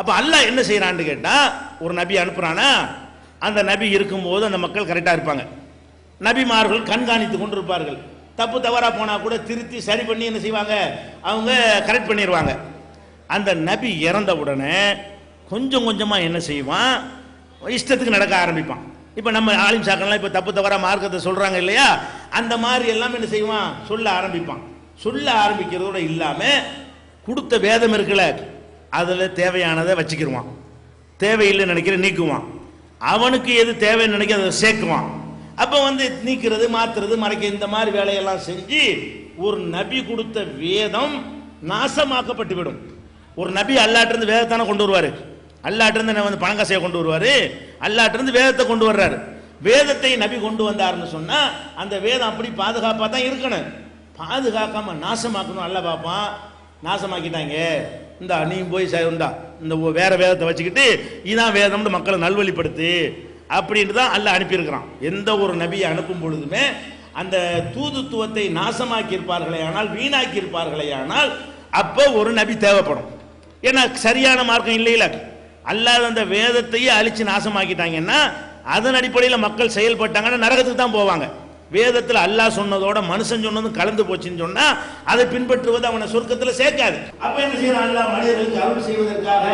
அப்ப அல்லாஹ் என்ன செய்றான்னு கேட்டா ஒரு நபி அனுப்புறானா அந்த நபி இருக்கும்போது அந்த மக்கள் கரெக்ட்டா இருப்பாங்க நபிமார்கள் கண்காணித்து கொண்டிருப்பார்கள் தப்பு தவறா போனா கூட திருத்தி சரி பண்ணி என்ன செய்வாங்க அவங்க கரெக்ட் பண்ணிடுவாங்க அந்த நபி இறந்த உடனே கொஞ்சம் கொஞ்சமா என்ன செய்வான் இஷ்டத்துக்கு நடக்க ஆரம்பிப்பான் இப்ப நம்ம ஆலிம் சாக்கன்லாம் இப்ப தப்பு தவறா மார்க்கத்தை சொல்றாங்க இல்லையா அந்த மாதிரி எல்லாம் என்ன செய்வான் சொல்ல ஆரம்பிக்கிறதோட இல்லாம கொடுத்த வேதம் இருக்குல அதுல தேவையானதை வச்சிக்குவான் தேவையில்லைன்னு நினைக்கிற நீக்குவான் அவனுக்கு எது தேவைன்னு நினைக்க அதை சேக்குவான் அப்ப வந்து நீக்கிறது மாத்துறது மறைக்க இந்த மாதிரி வேலையெல்லாம் செஞ்சு ஒரு நபி கொடுத்த வேதம் நாசமாக்கப்பட்டு விடும் ஒரு நபி அல்லாஹ்ட்ட இருந்து வேதத்தை கொண்டு வருவாரு அல்லாஹ்ட்ட இருந்து வந்து பணங்காசைய கொண்டு வருவாரு அல்லாஹ்ட்ட இருந்து வேதத்தை கொண்டு வர்றாரு வேதத்தை நபி கொண்டு வந்தாருன்னு சொன்னா அந்த வேதம் அப்படி பாதுகாப்பா தான் இருக்கணும் பாதுகாக்காம நாசமாக்கணும் அல்லாஹ் பாப்பான் நாசமாக்கிட்டாங்க இந்த நீ போய் சேருண்டா இந்த வேற வேதத்தை வச்சுக்கிட்டு இதான் வேதம்னு மக்களை நல்வழிப்படுத்து அப்படினு தான் அல்லாஹ் அனுப்பி இருக்கான் எந்த ஒரு நபியை அனுப்பும் பொழுதுமே அந்த தூதுத்துவத்தை நாசமாக்கி இருப்பார்களே ஆனால் வீணாக்கி இருப்பார்களே ஆனால் அப்போ ஒரு நபி தேவைப்படும் ஏன்னா சரியான மார்க்கம் இல்லையில அல்லாஹ் அந்த வேதத்தையே அழிச்சு நாசமாக்கிட்டாங்கன்னா அதன் அடிப்படையில் மக்கள் செயல்பட்டாங்கன்னா நரகத்துக்கு தான் போவாங்க வேதத்தில் அல்லாஹ் சொன்னதோட மனுஷன் சொன்னதும் கலந்து போச்சுன்னு சொன்னா அதை பின்பற்றுவது அவனை சொர்க்கத்துல சேர்க்காது அப்ப என்ன செய்யறான் அல்லாஹ் மனிதர்களுக்கு அருள் செய்வதற்காக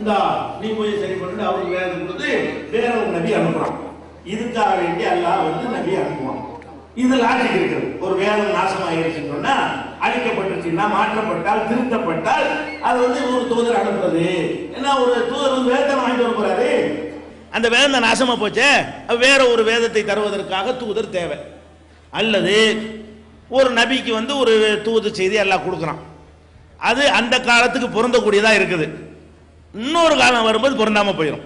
இந்த நீ போய் சரி பண்ணிட்டு அவருக்கு வேதம் கொடுத்து வேற ஒரு நபி அனுப்புறான் இதுக்காக வேண்டி அல்லாஹ் வந்து நபி அனுப்புவான் இது லாஜிக் இருக்கிறது ஒரு வேதம் நாசமாயிருச்சுன்னு சொன்னா அழிக்கப்பட்டுச்சுன்னா மாற்றப்பட்டால் திருத்தப்பட்டால் அது வந்து ஒரு தூதர் அனுப்புறது ஏன்னா ஒரு தூதர் வந்து வேதத்தை வாங்கிட்டு அனுப்புறாரு அந்த வேதம் நாசமா போச்சே வேற ஒரு வேதத்தை தருவதற்காக தூதர் தேவை அல்லது ஒரு நபிக்கு வந்து ஒரு தூது செய்தி எல்லாம் கொடுக்குறான் அது அந்த காலத்துக்கு பொருந்தக்கூடியதாக இருக்குது இன்னொரு காலம் வரும்போது பொருந்தாமல் போயிடும்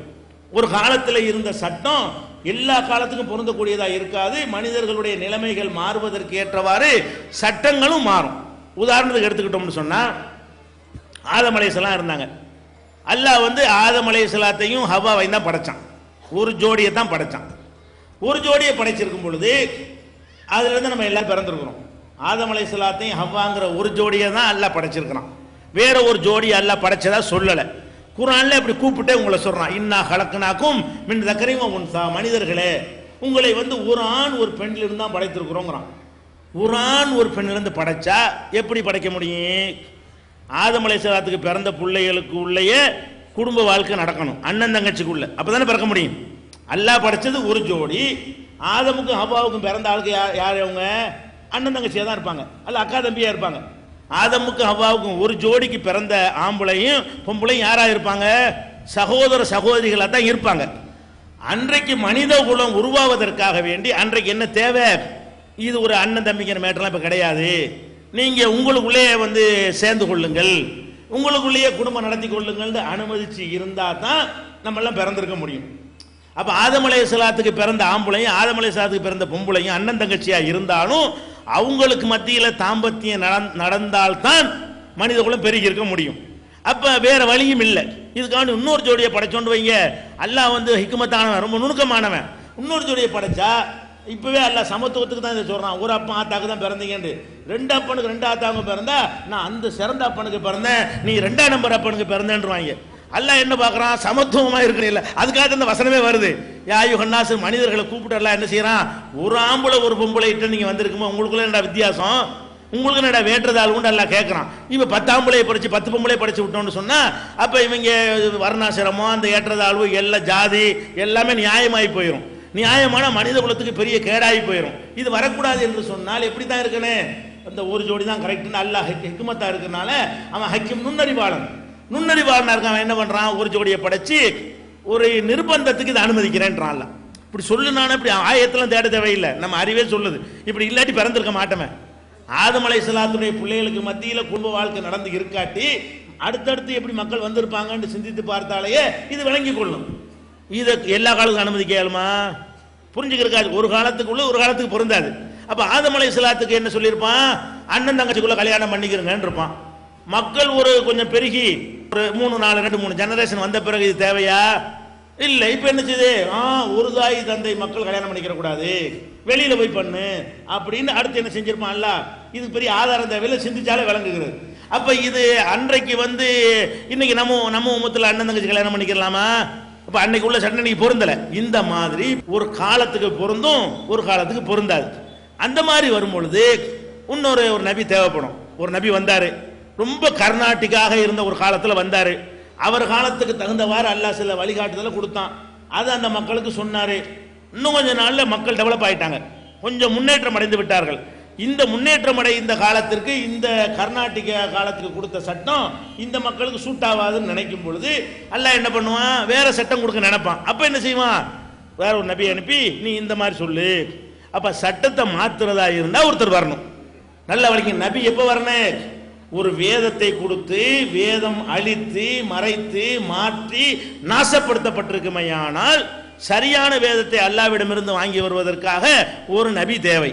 ஒரு காலத்தில் இருந்த சட்டம் எல்லா காலத்துக்கும் பொருந்தக்கூடியதாக இருக்காது மனிதர்களுடைய நிலைமைகள் மாறுவதற்கு ஏற்றவாறு சட்டங்களும் மாறும் உதாரணத்துக்கு எடுத்துக்கிட்டோம்னு சொன்னால் ஆதம் அலைஹிஸ்ஸலாம் இருந்தாங்க அல்லாஹ் வந்து ஆதம் அலைஹிஸ்ஸலாத்தையும் ஹவ்வாவையும் தான் படைச்சான் ஒரு ஜோடியை தான் படைச்சான் ஒரு ஜோடியை படைச்சிருக்கும் பொழுது அதுலேருந்து நம்ம எல்லாம் பிறந்திருக்கிறோம் ஆதம் அலைஹிஸ்ஸலாத்தையும் ஹவ்வாங்கிற ஒரு ஜோடியை தான் அல்லாஹ் படைச்சிருக்கிறான் வேற ஒரு ஜோடி அல்லாஹ் படைச்சதா சொல்லலை குர்ஆன்ல இப்படி கூப்பிட்டே உங்களை சொல்றான் இன்னா ஹலக்னாக்கும் மின் தக்கரின் வ உன்ஸா மனிதர்களே உங்களை வந்து ஒரு ஆண் ஒரு பெண்ணிலிருந்து தான் படைத்திருக்கிறோங்கிறான் ஒரு ஆண் ஒரு பெண்ணிலிருந்து படைச்சா எப்படி படைக்க முடியும் ஆதம் அலைஹிஸ்ஸலாத்துக்கு பிறந்த பிள்ளைகளுக்கு உள்ளேயே குடும்ப வாழ்க்கை நடக்கணும் அண்ணன் தங்கச்சிக்குள்ள அப்பதானே பிறக்க முடியும் அல்லாஹ் படைச்சது ஒரு ஜோடி ஆதமுக்கும் ஹவ்வாவுக்கும் பிறந்த ஆளுக்கு யார் அவங்க அண்ணன் தங்கச்சியா தான் இருப்பாங்க அல்ல அக்கா தம்பியா இருப்பாங்க ஆதமுக்கும் ஹவ்வாவுக்கும் ஒரு ஜோடிக்கு பிறந்த ஆம்பளையும் பொம்பளையும் யாரா இருப்பாங்க சகோதர சகோதரிகளா தான் இருப்பாங்க அன்றைக்கு மனித குலம் உருவாவதற்காக வேண்டி அன்றைக்கு என்ன தேவை இது ஒரு அண்ணன் தம்பிங்கிற மேட்டர்லாம் இப்போ கிடையாது நீங்க உங்களுக்குள்ளே வந்து சேர்ந்து கொள்ளுங்கள் உங்களுக்குள்ளேயே குடும்பம் நடத்தி கொள்ளுங்கள்னு அனுமதிச்சு இருந்தா தான் நம்மளாம் பிறந்திருக்க முடியும் அப்போ ஆதம் அலைஹிஸ்ஸலாத்துக்கு பிறந்த ஆம்பளையும் ஆதம் அலைஹிஸ்ஸலாத்துக்கு பிறந்த பொம்பளையும் அண்ணன் தங்கச்சியா இருந்தாலும் அவங்களுக்கு மத்தியில் தாம்பத்தியம் நடந்தால்தான் மனித குலம் பெருகி இருக்க முடியும் அப்போ வேற வழியும் இல்லை இதுக்காண்டி இன்னொரு ஜோடியை படைச்சோண்டு வைங்க அல்லாஹ் வந்து ஹிக்மத்தானவன் ரொம்ப நுணுக்கமானவன் இன்னொரு ஜோடியை படைச்சா இப்பவே அல்லாஹ் சமத்துவத்துக்கு தான் இதை சொல்றான் ஒரு அப்பா ஆத்தாக்கு தான் பிறந்தீங்கன்னு ரெண்டு அப்பனுக்கு ரெண்டு ஆத்தாங்க பிறந்தா நான் அந்த சிறந்த அப்பனுக்கு பிறந்தேன் நீ ரெண்டாம் நம்பர் அப்பனுக்கு பிறந்தேன்றுவாங்க அல்லாஹ் என்ன பார்க்குறான் சமத்துவமா இருக்கணும் இல்லை அதுக்காக இந்த வசனமே வருது யாயுகன்னாசு மனிதர்களை கூப்பிட்டு எல்லாம் என்ன செய்யறான் ஒரு ஆம்பளை ஒரு பொம்பளை இட்டு நீங்க வந்திருக்குமோ உங்களுக்குள்ள என்ன வித்தியாசம் உங்களுக்கு என்னடா வேற்றதால் உண்டு எல்லாம் கேட்குறான் இவன் 10 ஆம்பளையை படிச்சு 10 பொம்பளையை படிச்சு விட்டோம்னு சொன்னா அப்போ இவங்க வர்ணாசிரமம் அந்த ஏற்றதாழ்வு எல்லா ஜாதி எல்லாமே நியாயமாகி போயிடும் நியாயமான மனித குலத்துக்கு பெரிய கேடாகி போயிடும் இது வரக்கூடாது என்று சொன்னால் எப்படி தான் இருக்கணும் அந்த ஒரு ஜோடி தான் கரெக்டுன்னு அல்லாஹ் ஹிக்மத்தா இருக்கனால அவன் ஹக்கீம் நுண்ணறிவாளனா இருக்கான் அவன் என்ன பண்ணுறான் ஒரு ஜோடியை படைச்சி ஒரு நிர்பந்தத்துக்கு இதை அனுமதிக்கிறேன்றான்ல இப்படி சொல்லுனானே இப்படி ஆயத்தெல்லாம் தேட தேவையில்லை நம்ம அறிவே சொல்லுது இப்படி இல்லாட்டி பிறந்திருக்க மாட்டோமே ஆதம் அலைஹிஸ்ஸலாத்துடைய பிள்ளைகளுக்கு மத்தியில் குடும்ப வாழ்க்கை நடந்து இருக்காட்டி அடுத்தடுத்து எப்படி மக்கள் வந்திருப்பாங்கன்னு சிந்தித்து பார்த்தாலேயே இது விளங்கி கொள்ளும் இதை எல்லா காலத்துக்கும் அனுமதி கேளுமா புரிஞ்சுக்கிறக்காது ஒரு காலத்துக்குள்ள ஒரு காலத்துக்கு பொருந்தாது அப்போ ஆதம் அலைஹிஸ்ஸலாத்துக்கு என்ன சொல்லியிருப்பான் அண்ணன் தங்கச்சிக்குள்ள கல்யாணம் பண்ணிக்கிறங்கன்னு இருப்பான் மக்கள் ஒரு கொஞ்சம் பெருகி ஒரு 3 4 2 3 ஜெனரேஷன் வந்த பிறகு இது தேவையா இல்லை இப்போ என்ன செய்யுது ஒரு தாய் தந்தை மக்கள் கல்யாணம் பண்ணிக்கிற கூடாது வெளியில போய் பண்ணு அப்படின்னு அடுத்து என்ன செஞ்சிருப்பான்ல இதுக்கு பெரிய ஆதாரம் தேவையில்லை சிந்திச்சாலே விளங்குகிறது அப்ப இது அன்றைக்கு வந்து இன்னைக்கு நம்ம உமத்துல அண்ணன் தங்கச்சி கல்யாணம் பண்ணிக்கலாமா அப்ப அன்னைக்கு உள்ள சட்டனை பொருந்தல இந்த மாதிரி ஒரு காலத்துக்கு பொருந்தும் ஒரு காலத்துக்கு பொருந்தாது அந்த மாதிரி வரும் பொழுது இன்னொரு ஒரு நபி தேவைப்படும் ஒரு நபி வந்தாரு ரொம்ப கர்நாடிகாக இருந்த ஒரு காலத்துல வந்தாரு அவர் காலத்துக்கு தகுந்தவாறு அல்லாஹ் சில வழிகாட்டுதல கொடுத்தான் அது அந்த மக்களுக்கு சொன்னாரு இன்னும் கொஞ்ச நாள்ல மக்கள் டெவலப் ஆயிட்டாங்க கொஞ்சம் முன்னேற்றம் அடைந்து விட்டார்கள் இந்த முன்னேற்றம் அடைந்த காலத்திற்கு இந்த கர்நாடிகா காலத்துக்கு கொடுத்த சட்டம் இந்த மக்களுக்கு சூட் ஆகாதுன்னு நினைக்கும் பொழுது அல்லாஹ் என்ன பண்ணுவான் வேற சட்டம் கொடுக்க நினைப்பான் அப்ப என்ன செய்வான் வேற ஒரு நபி அனுப்பி நீ இந்த மாதிரி சொல்லு அப்ப சட்டத்தை மாத்துறதா இருந்தா ஒருத்தர் வரணும் நல்ல வழிக்கு நபி எப்ப வரணும் ஒரு வேதத்தை கொடுத்து வேதம் அழித்து மறைத்து மாற்றி நாசப்படுத்தப்பட்டிருக்குமையானால் சரியான வேதத்தை அல்லாஹ்விடமிருந்து வாங்கி வருவதற்காக ஒரு நபி தேவை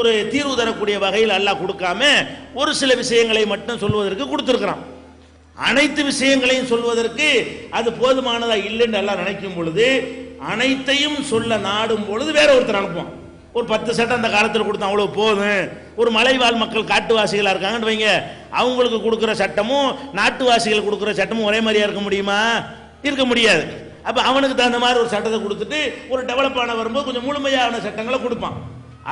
ஒரு தீர்வு தரக்கூடிய வகையில் அல்லாஹ் கொடுக்காம ஒரு சில விஷயங்களை மட்டும் சொல்வதற்கு கொடுத்திருக்கிறான் அனைத்து விஷயங்களையும் சொல்வதற்கு அது போதுமானதா இல்லைன்னு எல்லாம் நினைக்கும் பொழுது அனைத்தையும் சொல்ல நாடும் பொழுது வேற ஒருத்தர் அனுப்புவான் ஒரு 10 சட்டம் அந்த காலத்தில் கொடுத்தா அவ்வளவு போதும் ஒரு மலைவாழ் மக்கள் காட்டுவாசிகளாக இருக்காங்கன்னு வைங்க அவங்களுக்கு கொடுக்குற சட்டமும் நாட்டுவாசிகள் கொடுக்குற சட்டமும் ஒரே மாதிரியா இருக்க முடியுமா இருக்க முடியாது அப்போ அவனுக்கு தகுந்த மாதிரி ஒரு சட்டத்தை கொடுத்துட்டு ஒரு டெவலப் ஆன வரும்போது கொஞ்சம் முழுமையான சட்டங்களை கொடுப்பான்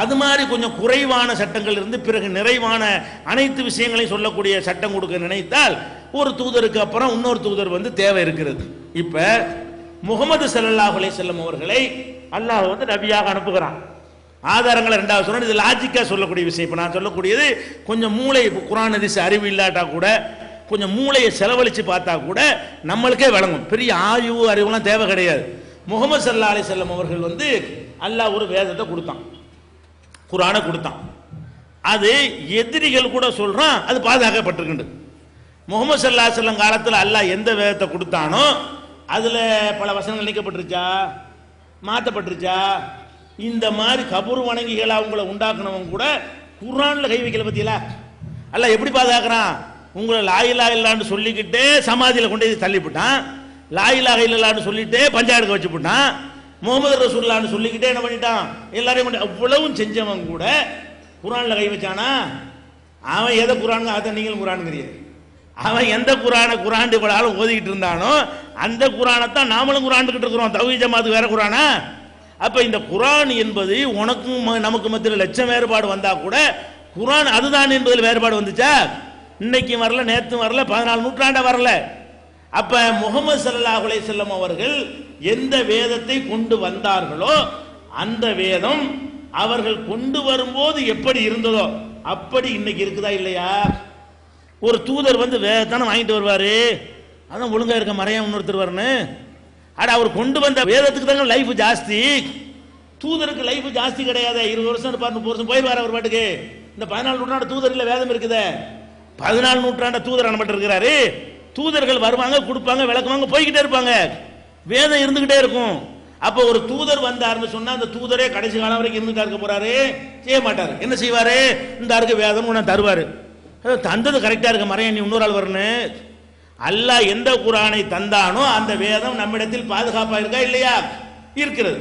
அது மாதிரி கொஞ்சம் குறைவான சட்டங்கள் இருந்து பிறகு நிறைவான அனைத்து விஷயங்களையும் சொல்லக்கூடிய சட்டம் கொடுக்க நினைத்தால் ஒரு தூதருக்கு அப்புறம் இன்னொரு தூதர் வந்து தேவை இருக்கிறது இப்போ முஹம்மது ஸல்லல்லாஹு அலைஹி வஸல்லம் அவர்களை அல்லாஹ் வந்து நபியாக அனுப்புகிறான் ஆதாரங்களை ரெண்டாவது சொன்னால் இது லாஜிக்காக சொல்லக்கூடிய விஷயம் இப்போ நான் சொல்லக்கூடியது கொஞ்சம் மூளை குர்ஆன் ஹதீஸ் அறிவு இல்லாட்டா கூட கொஞ்சம் மூளையை செலவழித்து பார்த்தா கூட நம்மளுக்கே விளங்கும் பெரிய ஆய்வு அறிவுலாம் தேவை கிடையாது முஹம்மது ஸல்லல்லாஹு அலைஹி வஸல்லம் அவர்கள் வந்து அல்லாஹ் ஒரு வேதத்தை கொடுத்தான் குர்ஆனை கொடுத்தான் அது எதிரிகள் கூட சொல்கிறான் அது பாதுகாக்கப்பட்டிருக்குண்டு முஹம்மது ஸல்லல்லாஹு அலைஹி வஸல்லம் காலத்தில் அல்லாஹ் எந்த வேதத்தை கொடுத்தானோ அதில் பல வசனங்கள் நீக்கப்பட்டிருச்சா மாற்றப்பட்டுருச்சா இந்த மாதிரி கபூர் வணங்கிகளை அவங்கள உண்டாக்குனவங்க கூட குர்ஆனில் கை வைக்கல பத்தியில அல்ல எப்படி பாதுகாக்கிறான் உங்களை லாயிலாக இல்லான்னு சொல்லிக்கிட்டே சமாதியில் கொண்டு தள்ளிவிட்டான் லாயிலாக இல்லான்னு சொல்லிட்டே பஞ்சாயத்துக்கு வச்சு போட்டான் முகமது ரசூலுல்லான்னு சொல்லிக்கிட்டே என்ன பண்ணிட்டான் எல்லாரையும் கொண்டு அவ்வளவும் செஞ்சவன் கூட குர்ஆனில் கை வச்சானா அவன் எதை குர்ஆன் அதை நீங்களும் குர்ஆன்ங்கிறீங்க அவன் எந்த குர்ஆனை குர்ஆன் போடாலும் ஓதிக்கிட்டு இருந்தானோ அந்த குர்ஆனைத்தான் நாமளும் குர்ஆன்கிட்டு இருக்கிறோம் தவ்ஹீத் ஜமாத் வேற குர்ஆனா அப்ப இந்த குர்ஆன் என்பது உனக்கும் நமக்கு மத்தியில் லட்சம் வேறுபாடு வந்தா கூட குர்ஆன் அதுதான் என்பதில் வேறுபாடு வந்துச்சா இன்னைக்கு வரல நேற்று வரல 14 நூற்றாண்டா வரல அப்ப முஹம்மது ஸல்லல்லாஹு அலைஹி வஸல்லம் அவர்கள் எந்த வேதத்தை கொண்டு வந்தார்களோ அந்த வேதம் அவர்கள் கொண்டு வரும்போது எப்படி இருந்ததோ அப்படி இன்னைக்கு இருக்குதா இல்லையா ஒரு தூதர் வந்து வேதத்தானே வாங்கிட்டு வருவாரு அதான் ஒழுங்கா இருக்க மறையா இன்னொருத்தர் வரணும் அட அவர் கொண்டு வந்த வேதத்துக்கு தாங்க லைஃப் ஜாஸ்தி தூதருக்கு லைஃப் ஜாஸ்தி கிடையாது 20 வருஷம் 30 வருஷம் போயிடுவார் அவர் பாட்டுக்கு இந்த 14 நூற்றாண்டு தூதரில் வேதம் இருக்குதே 14 நூற்றாண்டு தூதர் அனுப்பிட்டு இருக்கிறாரு தூதர்கள் வருவாங்க கொடுப்பாங்க விளக்குவாங்க போய்கிட்டே இருப்பாங்க வேதம் இருந்துகிட்டே இருக்கும் அப்போ ஒரு தூதர் வந்தாருன்னு சொன்னா அந்த தூதரே கடைசி காலம் வரைக்கும் இருந்துட்டா இருக்க போறாரு செய்ய மாட்டாரு என்ன செய்வாரு இந்த அருக்கு வேதம் ஒன்று தருவாரு தந்தது கரெக்டா இருக்க மறைய நீ இன்னொரு ஆள் வரணும் அல்லாஹ் எந்த குர்ஆனை தந்தானோ அந்த வேதம் நம்மிடத்தில் பாதுகாப்பாக இருக்கா இல்லையா இருக்கிறது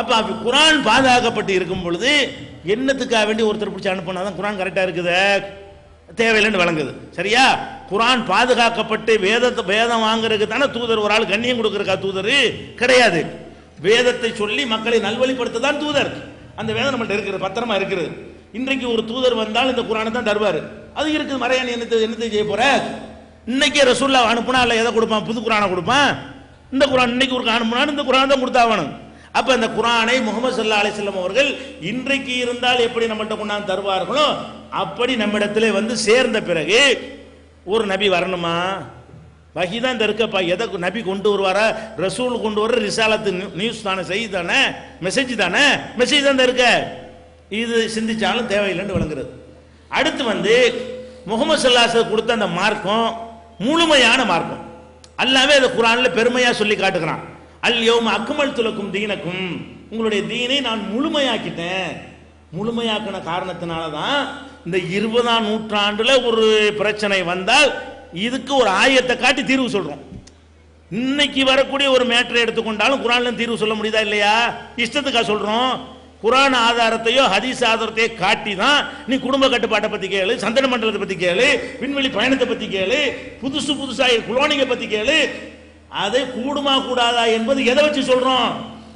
அப்போ குர்ஆன் பாதுகாக்கப்பட்டு இருக்கும் பொழுது என்னத்துக்காக வேண்டி ஒருத்தர் பிடிச்சி அனுப்பினாதான் குர்ஆன் கரெக்டாக இருக்குது தேவையில்லைன்னு விளங்குது சரியா குர்ஆன் பாதுகாக்கப்பட்டு வேதம் வாங்குறதுக்கு தானே தூதர் ஒரு ஆள் கண்ணியம் கொடுக்குறக்கா தூதர் கிடையாது வேதத்தை சொல்லி மக்களை நல்வழிப்படுத்த தான் தூதர் அந்த வேதம் நம்மள்ட்ட இருக்கிறது பத்திரமா இருக்கிறது இன்றைக்கு ஒரு தூதர் வந்தால் இந்த குர்ஆனை தான் தருவார் அது இருக்குது மறையாணி என்னத்தை செய்ய போற இன்னைக்கு ரசூல்லா அனுப்புனா இல்லை எதை கொடுப்பான் புது குர்ஆனை கொடுப்பான் இந்த குர்ஆன் இன்னைக்கு ஒரு அனுப்புனாலும் இந்த குர்ஆன் தான் கொடுத்தாவணும் அப்போ இந்த குர்ஆனை முஹம்மது ஸல்லல்லாஹு அலைஹி வஸல்லம் அவர்கள் இன்றைக்கு இருந்தால் எப்படி நம்மகிட்ட கொண்டாந்து தருவார்களோ அப்படி நம்மிடத்துல வந்து சேர்ந்த பிறகு ஒரு நபி வரணுமா வஹி தான் இருக்கா எதை நபி கொண்டு வருவாரா ரசூல் கொண்டு வர ரிசாலத்து நியூஸ் தானே செய்தி தானே மெசேஜ் தான் இருக்க இது சிந்திச்சாலும் தேவையில்லைன்னு விளங்குறது அடுத்து வந்து முஹம்மது ஸல்லல்லாஹு அலைஹி வஸல்லம் கொடுத்த அந்த மார்க்கம் முழுமையான மார்க்கம். அல்லாஹ்வே அது குர்ஆன்ல பெருமையா சொல்லி காட்டுகிறான். அல் யௌம அக்மல்து லக்கும் தீனக்கும், உங்களுடைய தீனை நான் முழுமையாக்கிட்டேன். முழுமையாக்கின காரணத்தினால தான் இந்த 20ஆம் நூற்றாண்டுல ஒரு பிரச்சனை வந்தால் இதுக்கு ஒரு ஆயத்தை காட்டி தீர்வு சொல்றோம். இன்னைக்கு வரக்கூடிய ஒரு மேட்டரை எடுத்துக்கொண்டாலும் குர்ஆன்ல தீர்வு சொல்ல முடியுதா இல்லையா? இஷ்டத்துக்கா சொல்றோம். குர்ஆன் ஆதாரத்தையோ ஹதீஸ் ஆதாரத்தையோ காட்டி தான் நீ குடும்ப கட்டுப்பாட்டை பற்றி கேளு, சந்தன மண்டலத்தை பற்றி கேளு, விண்வெளி பயணத்தை பற்றி கேளு, புதுசு புதுசாக குலோனிங்கை பற்றி கேளு. அதை கூடுமா கூடாதா என்பது எதை வச்சு சொல்கிறோம்?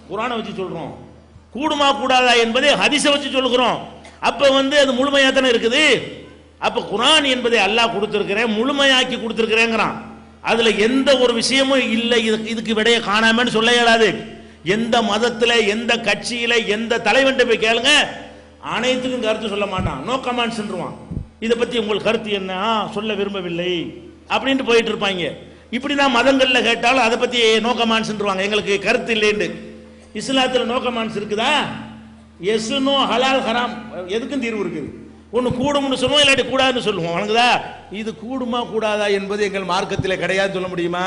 குர்ஆனை வச்சு சொல்கிறோம். கூடுமா கூடாதா என்பதை ஹதீஸை வச்சு சொல்கிறோம். அப்போ அது முழுமையாக தானே இருக்குது. அப்போ குர்ஆன் என்பதை அல்லாஹ் கொடுத்துருக்கிறேன், முழுமையாக்கி கொடுத்துருக்கிறேங்கிறான். அதில் எந்த ஒரு விஷயமும் இல்லை இதுக்கு விடையை காணாமன்னு சொல்ல இயலாது. எந்த மதத்தில், எந்த கட்சியில், எந்த தலைவன்ட்ட போய் கேளுங்க, அனைத்துக்கும் கருத்து சொல்ல மாட்டான். நோ கமெண்ட்ஸ் சொல்லுவான். இதை பற்றி உங்களுக்கு கருத்து என்ன, சொல்ல விரும்பவில்லை அப்படின்ட்டு போயிட்டு இருப்பாங்க. இப்படி தான் மதங்களில் கேட்டாலும் அதை பற்றி நோ கமெண்ட்ஸ் சொல்லுவாங்க, எங்களுக்கு கருத்து இல்லைன்னு. இஸ்லாத்தில் நோ கமெண்ட்ஸ் இருக்குதா? எஸ் நோ, ஹலால் ஹராம் எதுக்கும் தீர்வு இருக்குது. ஒன்று கூடும்னு சொல்லுவோம், இல்லாட்டி கூடாதுன்னு சொல்லுவோம். வணங்குதா? இது கூடுமா கூடாதா என்பது எங்கள் மார்க்கத்தில் கிடையாது சொல்ல முடியுமா?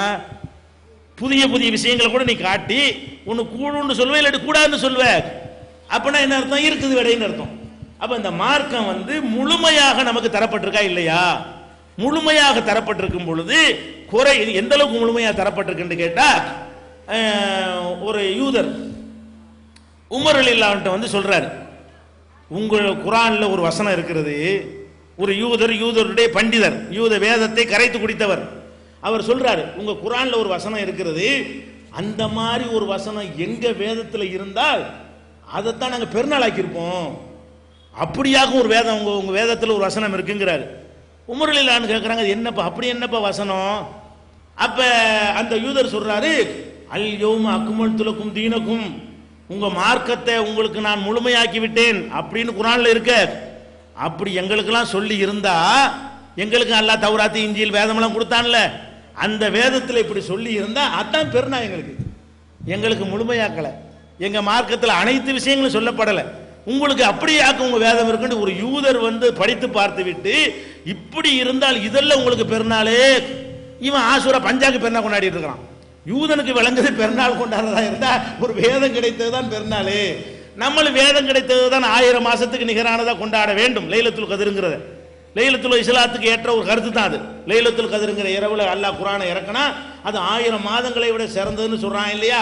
புதிய புதிய விஷயங்களை கூட நீ காட்டி ஒன்று கூடுன்னு சொல்லுவேன், இல்லாட்டி கூடாதுன்னு சொல்லுவேன். அப்படின்னா என்ன அர்த்தம்? இருக்குது விடைன்னு அர்த்தம். அப்போ இந்த மார்க்கம் முழுமையாக நமக்கு தரப்பட்டிருக்கா இல்லையா? முழுமையாக தரப்பட்டிருக்கும் பொழுது குறை எந்த அளவுக்கு முழுமையாக தரப்பட்டிருக்குன்னு கேட்டால், ஒரு யூதர் உமர் ரலியல்லாஹு சொல்கிறார், உங்கள் குர்ஆனில் ஒரு வசனம் இருக்கிறது. ஒரு யூதர், யூதருடைய பண்டிதர், யூத வேதத்தை கரைத்து குடித்தவர், அவர் சொல்றாரு, உங்க குர்ஆன்ல ஒரு வசனம் இருக்கிறது, அந்த மாதிரி ஒரு வசனம் எங்க வேதத்துல இருந்தால் அதைத்தான் நாங்க பெருநாள் ஆக்கியிருப்போம். அப்படியாக ஒரு வேதம் உங்க வேதத்துல ஒரு வசனம் இருக்குங்கிறாரு. உமர் ரலியல்லாஹு கேட்கிறாங்க, என்னப்பா அப்படி என்னப்பா வசனம்? அப்ப அந்த யூதர் சொல்றாரு, அல் யௌம அக்மல்து லக்கும் தீனக்கும், உங்க மார்க்கத்தை உங்களுக்கு நான் முழுமையாக்கி விட்டேன் அப்படின்னு குர்ஆன்ல இருக்க. அப்படி எங்களுக்கெல்லாம் சொல்லி இருந்தா, எங்களுக்கு அல்லாஹ் தௌராத்து இன்ஜீல் வேதமெல்லாம் கொடுத்தான்ல, அந்த வேதத்தில் இப்படி சொல்லி இருந்தால் அதான் பெருனா எங்களுக்கு. எங்களுக்கு முழுமையாக்கலை, எங்கள் மார்க்கத்தில் அனைத்து விஷயங்களும் சொல்லப்படலை, உங்களுக்கு அப்படியாக்க உங்கள் வேதம் இருக்குன்னு ஒரு யூதர் படித்து பார்த்து விட்டு, இப்படி இருந்தால் இதெல்லாம் உங்களுக்கு பெருநாளே. இவன் ஆசூரா பஞ்சாக்கு பெருநாள் கொண்டாடிட்டு இருக்கிறான். யூதனுக்கு விளங்குது பெருநாள் கொண்டாடுறதா இருந்தால் ஒரு வேதம் கிடைத்தது தான் பெருநாளே. நம்மளும் வேதம் கிடைத்தது தான் 1000 மாதத்துக்கு நிகரானதாக கொண்டாட வேண்டும். லைலத்துல் கதிருங்கிறத லைலத்துல் இஸ்லாத்துக்கு ஏற்ற ஒரு கருத்து தான் அது. லைலத்துல் கதிருங்கிற இரவுல அல்லாஹ் குர்ஆனை இறக்கினா அது 1000 மாதங்களை விட சிறந்ததுன்னு சொல்றான் இல்லையா?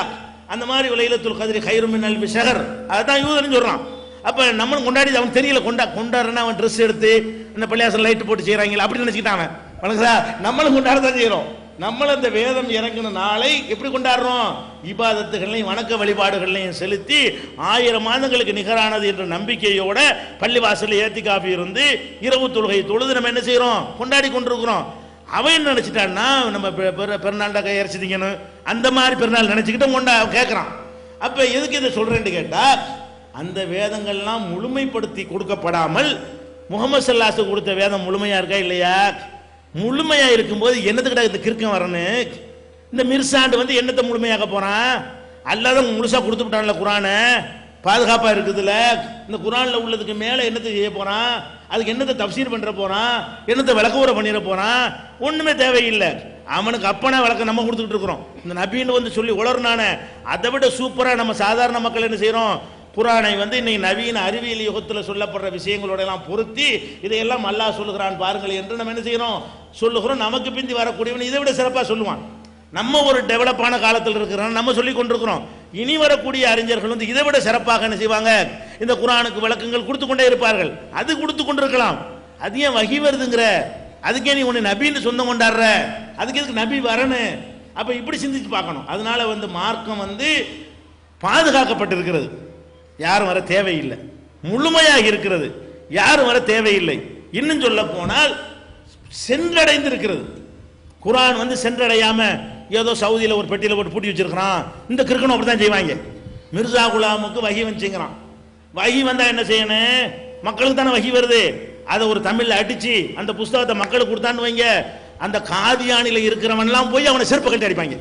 அந்த மாதிரி லைலத்துல் கதிரி கைரும் மின் அல்ஃபி ஷஹர், அதுதான் யூதன் சொல்றான். அப்ப நம்ம கொண்டாடி அவன் தெரியல, கொண்டாடுறேன்னா அவன் ட்ரெஸ் எடுத்து இந்த பள்ளியாசல் லைட் போட்டு செய்யறாங்களா அப்படின்னு நினைச்சுக்கிட்டான். வணங்குதா? நம்மளும் கொண்டாடத்தான் செய்யறோம். நம்மள அந்த வேதம் இறங்கின நாளை எப்படி கொண்டாடுறோம்? இபாதத்துகளையும் வணக்க வழிபாடுகளையும் செலுத்தி 1000 மாதங்களுக்கு நிகரானது என்ற நம்பிக்கையோட பள்ளிவாசலில் ஏத்தி காப்பி இருந்து இரவு தொழுகை தொழுது நம்ம என்ன செய்யறோம்? கொண்டாடி கொண்டிருக்கிறோம். அவன் என்ன நினைச்சிட்டான்னா, நம்ம பெருநாள்டா கையரிச்சிட்டிங்கன்னு அந்த மாதிரி பெருநாள் நினைச்சுக்கிட்டு கொண்டா கேட்கறான். அப்ப எதுக்கு இதை சொல்றேன்னு கேட்டா, அந்த வேதங்கள்லாம் முழுமைப்படுத்தி கொடுக்கப்படாமல் முகமது ஸல்லல்லாஹு கொடுத்த வேதம் முழுமையா இருக்கா இல்லையா? முழுமையா இருக்கும்போது என்னத்துக்கிட்ட இந்த கிறுக்கம் வரனு? இந்த மிர்சாண்டு என்னத்தை முழுமையாக போறான்? அல்லாத முழுசா கொடுத்து விட்டான்ல குர்ஆனை, பாதுகாப்பா இருக்குதுல. இந்த குர்ஆன்ல உள்ளதுக்கு மேல என்னத்தை செய்ய போறான்? அதுக்கு என்னத்தை தப்சீர் பண்ற போறான்? என்னத்தை விளக்க உரை பண்ணிட போறான்? ஒண்ணுமே தேவையில்லை. அவனுக்கு அப்பனா விளக்க நம்ம கொடுத்துக்கிட்டு இருக்கிறோம். இந்த நபின்னு சொல்லி உளர்னானே, அதை விட சூப்பரா நம்ம சாதாரண மக்கள் என்ன செய்யறோம்? குர்ஆனை இன்னைக்கு நவீன அறிவியல் யுகத்தில் சொல்லப்படுற விஷயங்களோட எல்லாம் பொருத்தி இதையெல்லாம் அல்லாஹ் சொல்லுகிறான் பாருங்கள் என்று நம்ம என்ன செய்யறோம்? சொல்லுகிறோம். நமக்கு பிந்தி வரக்கூடியவன் இதை விட சிறப்பாக சொல்லுவான். நம்ம ஒரு டெவலப்பான காலத்தில் இருக்கிறோம், நம்ம சொல்லி கொண்டிருக்கிறோம். இனி வரக்கூடிய அறிஞர்கள் இதை விட சிறப்பாக என்ன செய்வாங்க? இந்த குர்ஆனுக்கு விளக்கங்கள் கொடுத்து கொண்டே இருப்பார்கள். அது கொடுத்து கொண்டிருக்கலாம். அது ஏன் வகி வருதுங்கிற? அதுக்கே நீ உன்னை நபின்னு சொந்தம் கொண்டாடுற? அதுக்கு எதுக்கு நபி வரனு? அப்போ இப்படி சிந்திச்சு பார்க்கணும். அதனால மார்க்கம் பாதுகாக்கப்பட்டிருக்கிறது, யாரும் வர தேவையில்லை. முழுமையாக இருக்கிறது, யாரும் வர தேவையில்லை. இன்னும் சொல்ல போனால் சென்றடைந்திருக்கிறது. குர்ஆன் சென்றடையாம ஏதோ சவுதியில் ஒரு பெட்டியில் போட்டு பூட்டி வச்சிருக்கிறான். இந்த கிறுக்கணும் அப்படிதான் செய்வாங்க. மிர்சா குலாமுக்கு வகி வந்துச்சுங்கிறான். வகி வந்தா என்ன செய்யணும்? மக்களுக்கு தானே வகி வருது. அதை ஒரு தமிழ்ல அடிச்சு அந்த புஸ்தகத்தை மக்களுக்கு கொடுத்தான்னு வைங்க, அந்த காதியானில இருக்கிறவன்லாம் போய் அவனை செருப்பு கட்டி அடிப்பாங்க.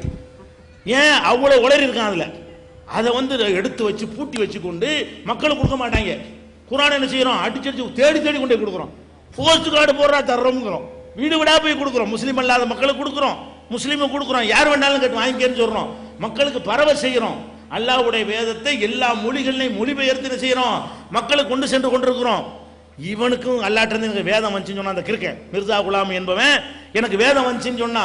ஏன்? அவ்வளவு உளறி இருக்கான் அதுல. அதை எடுத்து வச்சு பூட்டி வச்சு கொண்டு மக்களுக்கு கொடுக்க மாட்டாங்க. குர்ஆன் என்ன செய்யறோம்? அடிச்சடிச்சு தேடி தேடி கொண்டு கொடுக்குறோம். போஸ்ட் கார்டு போடுறா தர்றோம்ங்கறோம். வீடு விடா போய் கொடுக்குறோம். முஸ்லிம் அல்லாத மக்களுக்கு கொடுக்குறோம். முஸ்லிமுக்கு கொடுக்குறோம். யார் வேணாலும் கேட்டு வாங்கிக்கேன்னு சொல்றோம். மக்களுக்கு பரவ செய்கிறோம். அல்லாஹ்வுடைய வேதத்தை எல்லா மொழிகளையும் மொழிபெயர்த்து செய்கிறோம். மக்களுக்கு கொண்டு சென்று கொண்டிருக்கிறோம். இவனுக்கும் அல்லாஹ்ட்ட இருந்து எனக்கு வேதம் வந்துச்சுன்னு சொன்னா அந்த கிறுக்க மிர்சா குலாம் என்பவன் எனக்கு வேதம் வந்துச்சுன்னு சொன்னா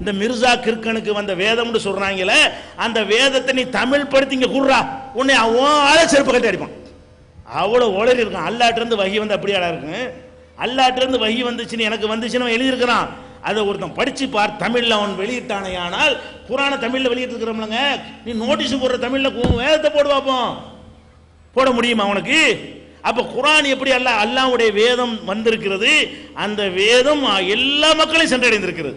இந்த மிர்சா கிற்கனுக்கு வந்த வேதம்னு சொல்றாங்களே அந்த வேதத்தை நீ தமிழ் படுத்திங்க கூடுறா உன்னை அவன் ஆள செருப்பு கட்டி அடிப்பான். அவ்வளோ உளறி இருக்கான். அல்லாட்டிருந்து வகி வந்து அப்படியே இருக்கு. அல்லாட்டிருந்து வகி வந்துச்சுன்னு எனக்கு வந்துச்சுன்னு எழுதியிருக்கிறான். அதை ஒருத்தன் படிச்சு பார். தமிழில் அவன் வெளியிட்டானே ஆனால் குரானை தமிழில் வெளியிட்டிருக்கிறோம்லங்க. நீ நோட்டீஸ் போடுற தமிழில் வேதத்தை போடு பார்ப்போம். போட முடியுமா அவனுக்கு? அப்போ குரான் எப்படி அல்ல அல்லாஹ்வுடைய வேதம் வந்திருக்கிறது. அந்த வேதம் எல்லா மக்களையும் சென்றடைந்திருக்கிறது.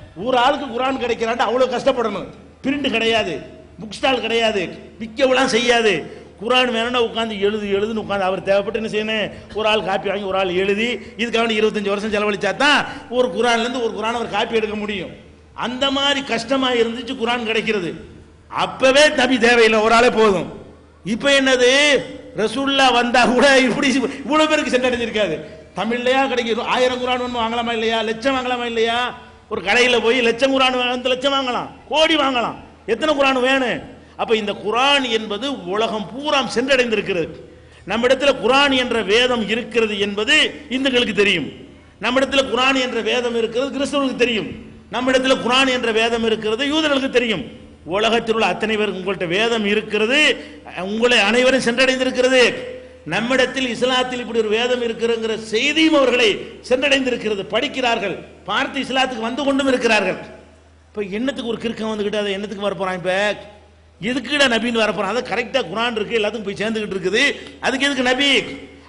ஒரு ஆளுக்கு குரான் கிடைக்கிறான்ட்டு அவ்வளோ கஷ்டப்படணும். பிரிண்ட் கிடையாது, புக் ஸ்டால் கிடையாது, விற்கவெல்லாம் செய்யாது. குரான் வேணும்னா உட்காந்து எழுதுன்னு உட்காந்து அவர் தேவைப்பட்டு என்ன செய்யணும்? ஒரு ஆள் காப்பி வாங்கி ஒரு ஆள் எழுதி இதுக்காக 25 வருஷம் செலவழிச்சா தான் ஒரு குரான்லேருந்து ஒரு குரான் அவர் காப்பி எடுக்க முடியும். அந்த மாதிரி கஷ்டமாக இருந்துச்சு குரான் கிடைக்கிறது. அப்போவே நபி தேவையில்லை, ஒரு ஆளே போதும். இப்போ என்னது? ரசூல்லா வந்தா கூட இப்படி இவ்வளோ பேருக்கு சென்றடைஞ்சிருக்காது. தமிழ்லையா கிடைக்கும். 1000 குரான் ஒன்று வாங்கலாமா இல்லையா? லட்சம் வாங்கலாமா இல்லையா? ஒரு கடையில் போய் லட்சம் குரான் வாங்க, லட்சம் வாங்கலாம், கோடி வாங்கலாம். எத்தனை குரான் வேணும்? அப்போ இந்த குரான் என்பது உலகம் பூராம் சென்றடைந்திருக்கிறது. நம்ம இடத்துல குரான் என்ற வேதம் இருக்கிறது என்பது இந்துக்களுக்கு தெரியும். நம்ம இடத்துல குரான் என்ற வேதம் இருக்கிறது கிறிஸ்தவர்களுக்கு தெரியும். நம்ம இடத்துல குரான் என்ற வேதம் இருக்கிறது யூதர்களுக்கு தெரியும். உலகத்தில் உள்ள அத்தனை பேருக்கு உங்கள்கிட்ட வேதம் இருக்கிறது, உங்களை அனைவரும் சென்றடைந்திருக்கிறது. நம்மிடத்தில் இஸ்லாத்தில் இப்படி ஒரு வேதம் இருக்கிறங்கிற செய்தியும் அவர்களை சென்றடைந்திருக்கிறது. படிக்கிறார்கள், பார்த்து இஸ்லாத்துக்கு வந்து கொண்டும் இருக்கிறார்கள். இப்போ என்னத்துக்கு ஒரு கிறுக்கம் வந்துக்கிட்டு அதை என்னத்துக்கு வரப்போறான்? இப்போ எதுக்குடா நபின்னு வரப்போறான்? அதை கரெக்டாக குரான் இருக்கு, எல்லாத்துக்கும் போய் சேர்ந்துக்கிட்டு இருக்குது. அதுக்கு எதுக்கு நபி?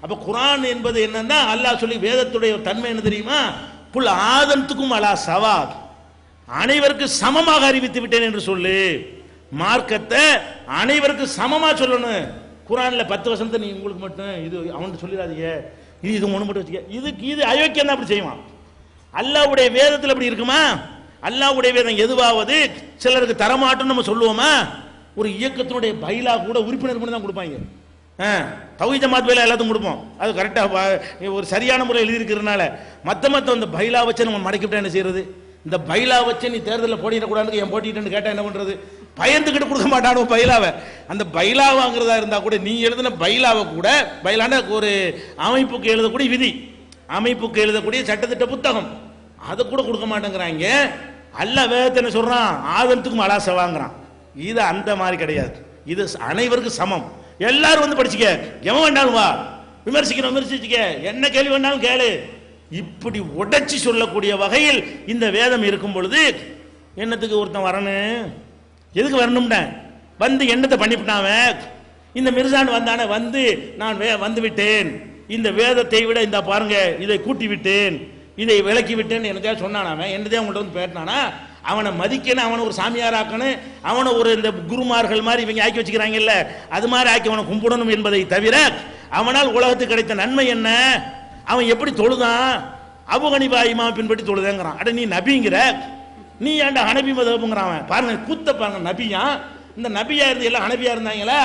அப்போ குரான் என்பது என்னன்னா அல்லாஹ் சொல்லி வேதத்துடைய தன்மை என்ன தெரியுமா? புல் ஆதன்த்துக்கும் அலா சவாத், அனைவருக்கும் சமமாக அறிவித்து விட்டேன் என்று சொல்லு. மார்க்கத்தை அனைவருக்கும் சமமாக சொல்லணும். குரானில் 10 வசனத்தை நீ உங்களுக்கு மட்டும் இது அவன் சொல்லிடாதீங்க, இது இது ஒன்று மட்டும் வச்சுக்க, இதுக்கு இது அயோக்கியம் தான் அப்படி செய்வான். அல்லாஹ்வுடைய வேதத்தில் அப்படி இருக்குமா? அல்லாஹ்வுடைய வேதம் எதுவாவது சிலருக்கு தரமாட்டோம்னு நம்ம சொல்லுவோமா? ஒரு இயக்கத்தினுடைய பயிலா கூட உறுப்பினர் மட்டும் தான் கொடுப்பாங்க. தௌஹீத் ஜமாத் பயிலா எல்லாத்தையும் கொடுப்போம். அது கரெக்டாக ஒரு சரியான முறை எழுதியிருக்கிறதுனால மற்ற அந்த பயிலா வச்சு நம்ம மடக்கிவிட்டா என்ன செய்யறது? இந்த பயிலா வச்சு நீ தேர்தலில் போட்டிடக்கூடாது, என் போட்டிட்டேன்னு கேட்டால் என்ன பண்ணுறது? பயந்துக்கிட்டு கொடுக்க மாட்டானோ பயிலாவை. அந்த பயிலாவாங்கிறதா இருந்தால் கூட நீ எழுதின பயிலாவை கூட பயிலான ஒரு அமைப்புக்கு எழுதக்கூடிய விதி, அமைப்புக்கு எழுதக்கூடிய சட்டத்திட்ட புத்தகம் அதை கூட கொடுக்க மாட்டேங்கிறாங்க. அல்லாஹ் வேதத்தை என்ன சொல்கிறான்? ஆதத்துக்கும் அலாசை வாங்குறான். இது அந்த மாதிரி கிடையாது. இது அனைவருக்கும் சமம். எல்லாரும் வந்து படிச்சுக்க, எவன் வேண்டாலும் வா, விமர்சிக்கணும் விமர்சிச்சுக்க, என்ன கேள்வி வேண்டாலும் கேளு, இப்படி உடைச்சி சொல்லக்கூடிய வகையில் இந்த வேதம் இருக்கும் பொழுது என்னத்துக்கு ஒருத்தன் வரணும்? எதுக்கு வரணும்ன? வந்து என்னத்தை பண்ணிவிட்டாவன்? இந்த மிர்சான் வந்தானே வந்து நான் வந்து விட்டேன், இந்த வேதத்தை விட இந்த பாருங்க இதை கூட்டி விட்டேன், இதை விளக்கி விட்டேன்னு என்னத்தையா சொன்னான். அவன் என்னதே அவங்கள்ட்ட வந்து பேட்டினானா? அவனை மதிக்கணும், அவனை ஒரு சாமியாராக்கணும், அவனை ஒரு இந்த குருமார்கள் மாதிரி இவங்க ஆக்கி வச்சுக்கிறாங்கல்ல அது மாதிரி ஆக்கி அவனை கும்பிடணும் என்பதை தவிர அவனால் உலகத்துக்கு கிடைத்த நன்மை என்ன? அவன் எப்படி தொழுதான்? அபூ ஹனீஃபா இமாம் பின்பற்றி தொழுதேங்கிறான். அட நீ நபிங்கிற, நீ ஏண்டா ஹனபி மதகப்புங்கிறான். பாருங்க கூத்த பாருங்க, நபியா இந்த நபியா இருந்து எல்லாம் ஹனபியா இருந்தாங்களா?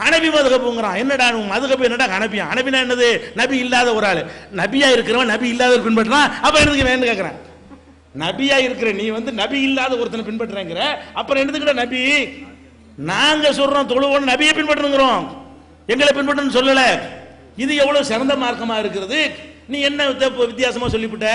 ஹனபி மதகப்புங்கிறான். என்னடா மதுகப்பு என்னடா ஹனபியா? ஹனபினா என்னது? நபி இல்லாத ஒரு ஆள். நபியா இருக்கிறவன் நபி இல்லாத பின்பற்றுறான். அப்ப எனக்கு வேணும்னு கேட்கிறேன். நபியா இருக்கிற நீ நபி இல்லாத ஒருத்தனை பின்பற்றுறேங்கிற, அப்புறம் என்னதுக்கிட்ட நபி? நாங்க சொல்றோம் தொழுவோன்னு, நபியை பின்பற்றணுங்கிறோம், எங்களை பின்பற்றணும்னு சொல்லல. இது எவ்வளவு சிறந்த மார்க்கமா இருக்கிறது! நீ என்ன வித்தியாசமா சொல்லிவிட்ட?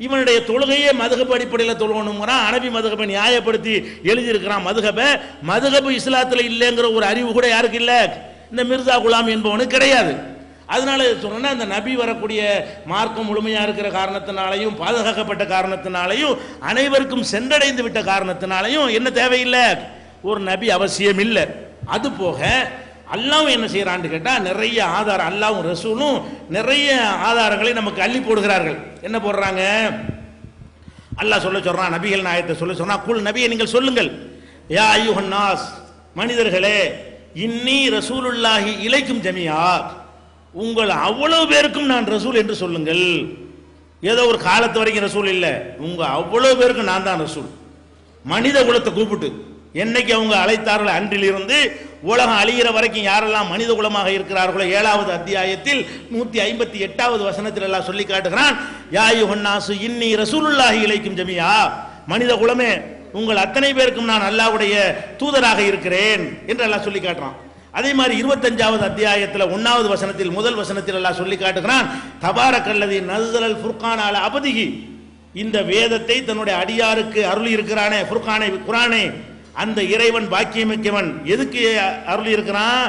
even a Tolga, Madhapadi Padilla Tolonumara, Arabi Madhapani, Ayaparti, Yeligram, Madhabe, Madhabu Islatri Langro, Ariu Arkilag, the Mirza Gulami and Bonakare. அதனால சொன்னா அந்த நபி வரக்கூடிய மார்க்கம் முழுமையா இருக்கிற காரணத்தினாலயும் பாதகப்பட்ட காரணத்தினாலயும் அனைவருக்கும் சென்றடைந்து விட்ட காரணத்தினாலயும் என்ன தேவை இல்ல ஒரு நபி அவசியம் இல்ல அது போக அல்லாஹ் என்ன செய்றான்னு கேட்டா நிறைய ஆதார அல்லாஹ்வும் ரசூலும் நிறைய ஆதாரங்களை நமக்கு அள்ளி போடுகிறார்கள் என்ன போடுறாங்க அல்லாஹ் சொல்ல சொல்றான் நபிகள் நாயகத்தை சொல்ல சொன்னா குல் நபியே நீங்கள் சொல்லுங்கள் யா அய்யுஹன் நாஸ் மனிதர்களே இன்னி ரசூலுல்லாஹி இலைக்கும் ஜமீஆ உங்கள் அவ்வளவு பேருக்கும் நான் ரசூல் என்று சொல்லுங்கள் ஏதோ ஒரு காலத்து வரைக்கும் ரசூல் இல்ல உங்க அவ்வளவு பேருக்கும் நான் தான் ரசூல் மனித குலத்தை கூப்பிட்டு என்னைக்கு அவங்க அழைத்தார்கள் அன்றிலிருந்து உலகம் அழிகிற வரைக்கும் யாரெல்லாம் மனித குலமாக இருக்கிறார்களோ 7வது அத்தியாயத்தில் 158வது வசனத்தில் அல்லாஹ் சொல்லி காட்டுகிறான் யா அய்யுஹன்னாஸ் இன்னி ரசூலுல்லாஹி இலைக்கும் ஜமீஆ மனித குலமே உங்கள் அத்தனை பேருக்கும் நான் அல்லாஹ்வுடைய தூதராக இருக்கிறேன் என்று அல்லாஹ் சொல்லி காட்டுறான் அதே மாதிரி 25வது அத்தியாயத்துல 1வது வசனத்தில் முதல் வசனத்தில் அல்லாஹ் சொல்லி காட்டுகிறான் தபாரக்கல்லதி நஸலல் ஃபுர்கான் அலா அபதிஹி இந்த வேதத்தை தன்னுடைய அடியாருக்கு அருளி இருக்கிறானே ஃபுர்கானை குர்ஆனை அந்த இறைவன் பாக்கியமிக்கவன் எதுக்கு அருளி இருக்கிறான்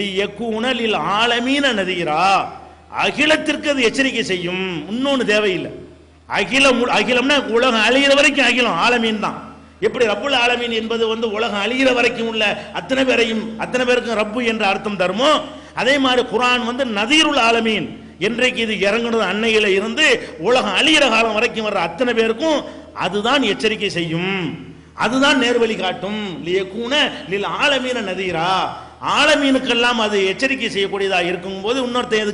லி யகூன லில் ஆலமீன நதீரா அகிலத்திற்கு அது எச்சரிக்கை செய்யும் இன்னொன்னு தேவையில்லை அகிலம்னா உலகம் அழிகிற வரைக்கும் அகிலம் ஆலமீன் தான் எப்படி ரப்புல் ஆலமீன் என்பது வந்து உலகம் அழிகிற வரைக்கும் உள்ள அத்தனை பேரையும் அத்தனை பேருக்கும் ரப்பு என்ற அர்த்தம் தருமோ அதே மாதிரி குர்ஆன் வந்து நதீருல் ஆலமீன் என்றைக்கு இது இறங்குனது அன்னையில இருந்து உலகம் அழிகிற காலம் வரைக்கும் வர அத்தனை பேருக்கும் அதுதான் எச்சரிக்கை செய்யும் அதுதான் நேர்வழி காட்டும் லியகூன லில் ஆலமீன நதீரா ஆலமீனுக்கெல்லாம் அது எச்சரிக்கை செய்யக்கூடியதா இருக்கும்போது இன்னொரு வேதம்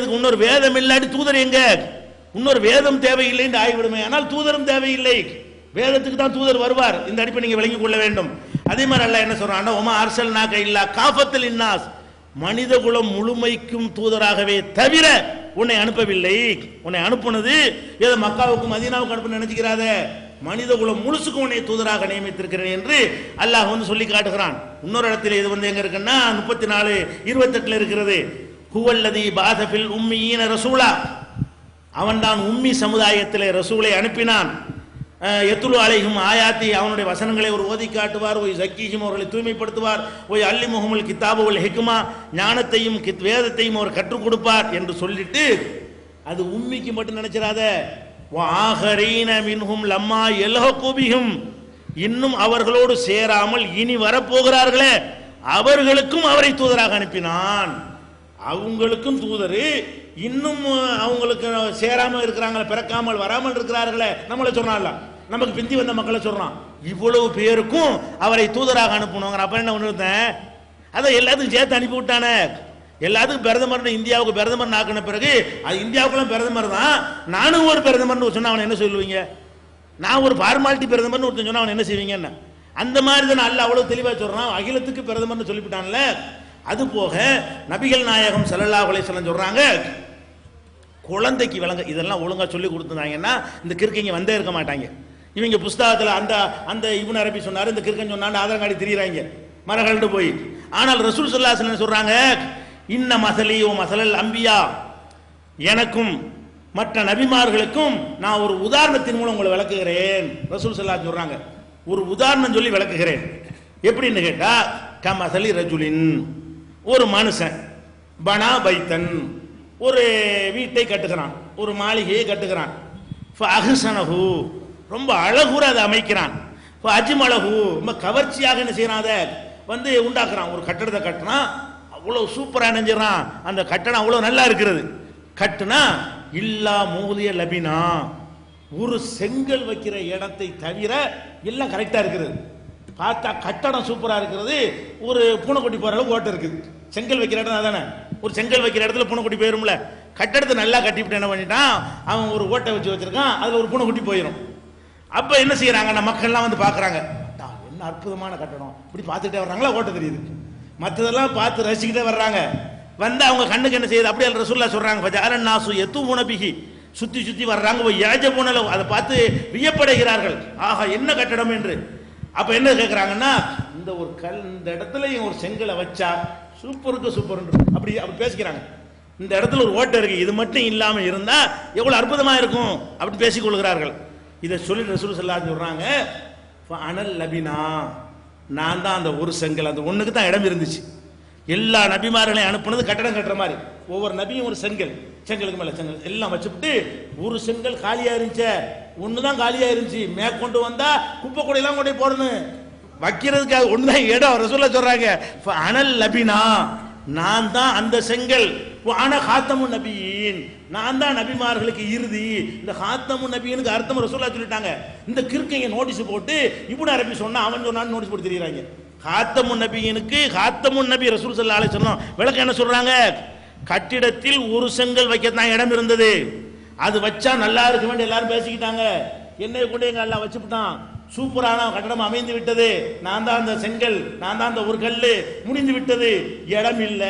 எதுக்கு இன்னொரு வேதம் இல்லாட்டி தூதர் எங்க இன்னொரு வேதம் தேவையில்லை என்று ஆகிவிடுமே ஆனால் தூதரும் தேவையில்லை வேதத்துக்கு தான் தூதர் வருவார் இந்த அடிப்பை நீங்க விளங்கிக் கொள்ள வேண்டும் அதே மாதிரி அல்லாஹ் என்ன சொல்றான் ஒமா அர்சல்னா இல்லா காஃபத்தில் இன்னாஸ் மனித குலம் முழுமைக்கும் தூதராகவே தவிர உன்னை அனுப்பவில்லை உன்னை அனுப்புனது ஏதோ மக்காவுக்கும் மதீனாவுக்கும் அனுப்ப நினைச்சுக்கிறாத மனித குலம் முழுசுக்கும் உன்னை தூதராக நியமித்திருக்கிறேன் என்று அல்லாஹ் வந்து சொல்லி காட்டுகிறான் இன்னொரு இடத்துல இது வந்து எங்க இருக்குன்னா 34:28 இருக்கிறது ஹுவல்லதி பாஸ ஃபில் உம்மீன ரசூலா அவன் தான் உம்மி சமுதாயத்திலே ரசூலை அனுப்பினான் யதுலு அலைஹிம் ஆயாத்தி அவனுடைய வசனங்களை ஒரு ஓதி காட்டுவார் ஒய் ஸக்கீஹிம் அவர்களை தூய்மைப்படுத்துவார் ஒய் அல்லிமுஹுல் கிதாப வல் ஹிக்மா ஞானத்தையும் வேதத்தையும் அவர் கற்றுக் கொடுப்பார் என்று சொல்லிட்டு அது உம்மிக்கு மட்டும் நினைச்சிராத வ ஆகரீன மின்ஹும் லம்மா யல்ஹகு பிஹும் இன்னும் அவர்களோடு சேராமல் இனி வரப்போகிறார்களே அவர்களுக்கும் அவரை தூதராக அனுப்பினான் அவங்களுக்கும் தூதரு இன்னும் அவங்களுக்கு சேராம இருக்கிறாங்களே பிறக்காமல் வராமல் இருக்கிறார்களே நம்மளை சொன்னால நமக்கு பிந்தி வந்த மக்களை சொல்றான் இவ்வளவு பேருக்கும் அவரை தூதராக அனுப்பணுங்கிற அப்ப என்ன உணர்ந்தேன் அதை எல்லாத்துக்கும் சேர்த்து அனுப்பி விட்டானே எல்லாத்துக்கும் பிரதமர் இந்தியாவுக்கு பிரதமர் ஆக்கின பிறகு அது இந்தியாவுக்குலாம் பிரதமர் தான் நானும் ஒரு பிரதமர்னு சொன்னா அவன் என்ன சொல்லுவீங்க நான் ஒரு ஃபார்மாலிட்டி பிரதமர்னு ஒருத்தன் சொன்னா அவன் என்ன செய்வீங்க என்ன அந்த மாதிரி தான் அல்ல அவ்வளவு தெளிவா சொல்றான் அகிலத்துக்கு பிரதமர்னு சொல்லிவிட்டான்ல அது போக நபிகள் நாயகம் ஸல்லல்லாஹு அலைஹி வஸல்லம் சொல்றாங்க குழந்தைக்கு விளங்க இதெல்லாம் ஒழுங்கா சொல்லி கொடுத்தாங்கன்னா இந்த கிறுக்கிங்க வந்தே இருக்க மாட்டாங்க இவங்க புஸ்தகத்துல அந்த அந்த இப்னு அரபி சொன்னாரு இந்த கிறுக்கன் சொன்னான்னு ஆதாரம் காட்டி திரியறாங்க மரகண்டு போய் ஆனால் ரசூல் ஸல்லல்லாஹு அலைஹி வஸல்லம் சொல்றாங்க இன்ன மஸலி வ மஸலல் அம்பியா எனக்கும் மற்ற நபிமார்களுக்கும் நான் ஒரு உதாரணத்தின் மூலம் உங்களை விளக்குகிறேன் ரசூல் ஸல்லல்லாஹு அலைஹி வஸல்லம் சொல்றாங்க ஒரு உதாரணம் சொல்லி விளக்குகிறேன் எப்படின்னு கேட்டா கமஸலி ரஜுலின் ஒரு மனுஷன் பனா பைத்தன் ஒரு வீட்டை கட்டுகிறான் ஒரு மாளிகையை கட்டுகிறான் ஃபஹ்சனஹு ரொம்ப அழகுற அதை அமைக்கிறான் ஃபஅஜ்மலஹு ரொம்ப கவர்ச்சியாக என்ன செய்றான் அதை வந்து உண்டாக்குறான் ஒரு கட்டடத்தை கட்டினா அவ்வளோ சூப்பராக நினைஞ்சிடறான் அந்த கட்டணம் அவ்வளோ நல்லா இருக்கிறது கட்டுனா இல்லா மூதிய லபினா ஒரு செங்கல் வைக்கிற இடத்தை தவிர எல்லாம் கரெக்டாக இருக்கிறது பார்த்தா கட்டடம் சூப்பராக இருக்கிறது ஒரு பூனைக்குட்டி போகிற அளவுக்கு ஓட்டை இருக்குது செங்கல் வைக்கிற இடம் அதானே ஒரு செங்கல் வைக்கிற இடத்துல பூனைக்குட்டி போயிரும்ல கட்டடத்தை நல்லா கட்டிவிட்டு என்ன பண்ணிட்டான் அவன் ஒரு ஓட்டை வச்சிருக்கான் அதில் ஒரு பூனைக்குட்டி போயிடும் அப்போ என்ன செய்யறாங்க நம்ம மக்கள்லாம் வந்து பார்க்குறாங்க என்ன அற்புதமான கட்டடம் இப்படி பார்த்துக்கிட்டே வர்றாங்களா ஓட்டை தெரியுது மற்றதெல்லாம் பார்த்து ரசிக்கிட்டே வர்றாங்க வந்து அவங்க கண்ணுக்கு என்ன செய்யுது அப்படியே ரசூலுல்லாஹ் சொல்கிறாங்க நாசு எத்து பூனபிகி சுற்றி சுற்றி வர்றாங்க போய் ஏஜ பூனல அதை பார்த்து வியப்படைகிறார்கள் ஆஹா என்ன கட்டடம் என்று அப்ப என்ன கேட்கறாங்கன்னா இந்த ஒரு கல் இந்த இடத்துல ஒரு செங்கலை வச்சா சூப்பருக்கு சூப்பர் அப்படி அப்படி பேசிக்கிறாங்க இந்த இடத்துல ஒரு ஓட்ட இருக்கு இது மட்டும் இல்லாம இருந்தா எவ்வளவு அற்புதமா இருக்கும் அப்படி பேசி கொள்கிறார்கள் இத சொல்லி ரசூல் ஸல்லல்லாஹு அலைஹி சொல்றாங்க ஃபஅனல் லபினா நான் தான் அந்த ஒரு செங்கல் அந்த ஒண்ணுக்கு தான் இடம் இருந்துச்சு எல்லா நபிமார்களையும் அனுப்புனது கட்டடம் கட்டற மாதிரி ஒவ்வொரு நபியும் ஒரு செங்கல் செங்கலுக்கு மேல செங்கல் எல்லாம் வச்சிட்டு ஒரு செங்கல் காலியா இருந்துச்சு ஒண்ணு தான் காலியா இருந்துச்சு மேற்கொண்டு வந்தா குப்பை கூட எல்லாம் கொண்டு போறணும் வைக்கிறதுக்கு ஒண்ணு தான் இடம் ரசூலுல்லாஹ் சொல்றாங்க ஃபஅனல் லபினா நான் தான் அந்த செங்கல் وانا خاتم النبيين நான் தான் நபிமார்களுக்கு இறுதி இந்த خاتم நபியினுக்கு அர்த்தம் ரசூலுல்லாஹ் சொல்லிட்டாங்க இந்த கிறுக்கைய நோட்டீஸ் போட்டு இப்னு அரபி சொன்னா அவன் சொன்னான்னு நோட்டீஸ் போட்டு தெரியறாங்க خاتم நபியினுக்கு خاتم நபி ரசூல் ஸல்லல்லாஹு அலைஹி வஸல்லம் விளக்க என்ன சொல்றாங்க கட்டிடத்தில் ஒரு செங்கல் வைக்க தான் இடம் இருந்தது அது வச்சா நல்லா இருக்கும்னு எல்லாரும் பேசிக்கிட்டாங்க என்னைய கூட எங்க அல்லாஹ் வச்சிட்டான் சூப்பரான கட்டடம் அமைந்து விட்டது நான் தான் அந்த செங்கல் நான் தான் அந்த ஒரு கல்லு முடிந்து விட்டது இடம் இல்ல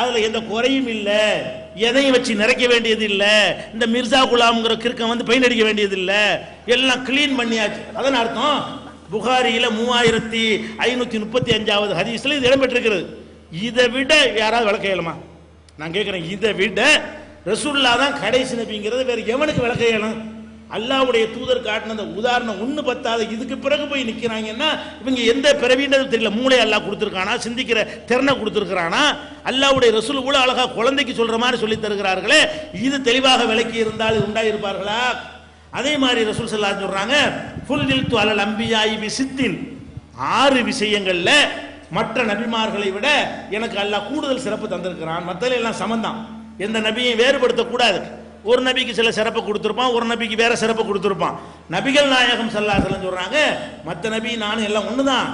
அதுல எந்த குறையும் இல்ல எதையும் வச்சு நிறைக்க வேண்டியது இல்ல இந்த மிர்சா குலாம்ங்கற கிறுக்கம் வந்து பெயிண்ட் அடிக்க வேண்டியது இல்ல எல்லாம் க்ளீன் பண்ணியாச்சு அதான் அர்த்தம் புகாரியில 3535 ஆவது ஹதீஸ்ல இது இடம் பெற்றிருக்கிறது இத விட யாராவது விளக்கேலமா நான் கேக்குறேன் இத விட ரசூலுல்லாஹ் தான் கடைசி நபிங்கிறது வேற எவனுக்கு விளக்கேலணும் அல்லாஹ்வுடைய தூதர் காட்டின அந்த உதாரணம் ஒன்னு பத்தாது இதுக்கு பிறகு போய் நிக்கிறாங்கன்னா இவங்க எந்த பிறவின்றது தெரியல மூளை அல்லாஹ் கொடுத்திருக்கானா சிந்திக்கிற திறனை கொடுத்திருக்கானா அல்லாஹ்வுடைய ரசூல் கூட அழகா குழந்தைக்கு சொல்ற மாதிரி சொல்லி தருகிறார்களே இது தெளிவாக விளக்கி இருந்தால் உண்டாயிருப்பார்களா அதே மாதிரி ரசூல் ஸல்லல்லாஹு அலைஹி சொல்றாங்க ஃபுல்லில்து அலல் அம்பியாயி பிசித்தின் 6 விஷயங்கள்ல மற்ற நபிமார்களை விட எனக்கு அல்லாஹ் கூடுதல் சிறப்பு தந்திருக்கிறான் மத்தல எல்லாம் சமந்தான் எந்த நபியை வேறுபடுத்த கூடாது ஒரு நபிக்கு சில சிறப்பு கொடுத்திருப்பான் ஒரு நபிக்கு வேற சிறப்பு கொடுத்திருப்பான் நபிகள் நாயகம் ஸல்லல்லாஹு அலைஹி சொல்றாங்க மத்த நபி நான் எல்லாம் ஒண்ணுதான்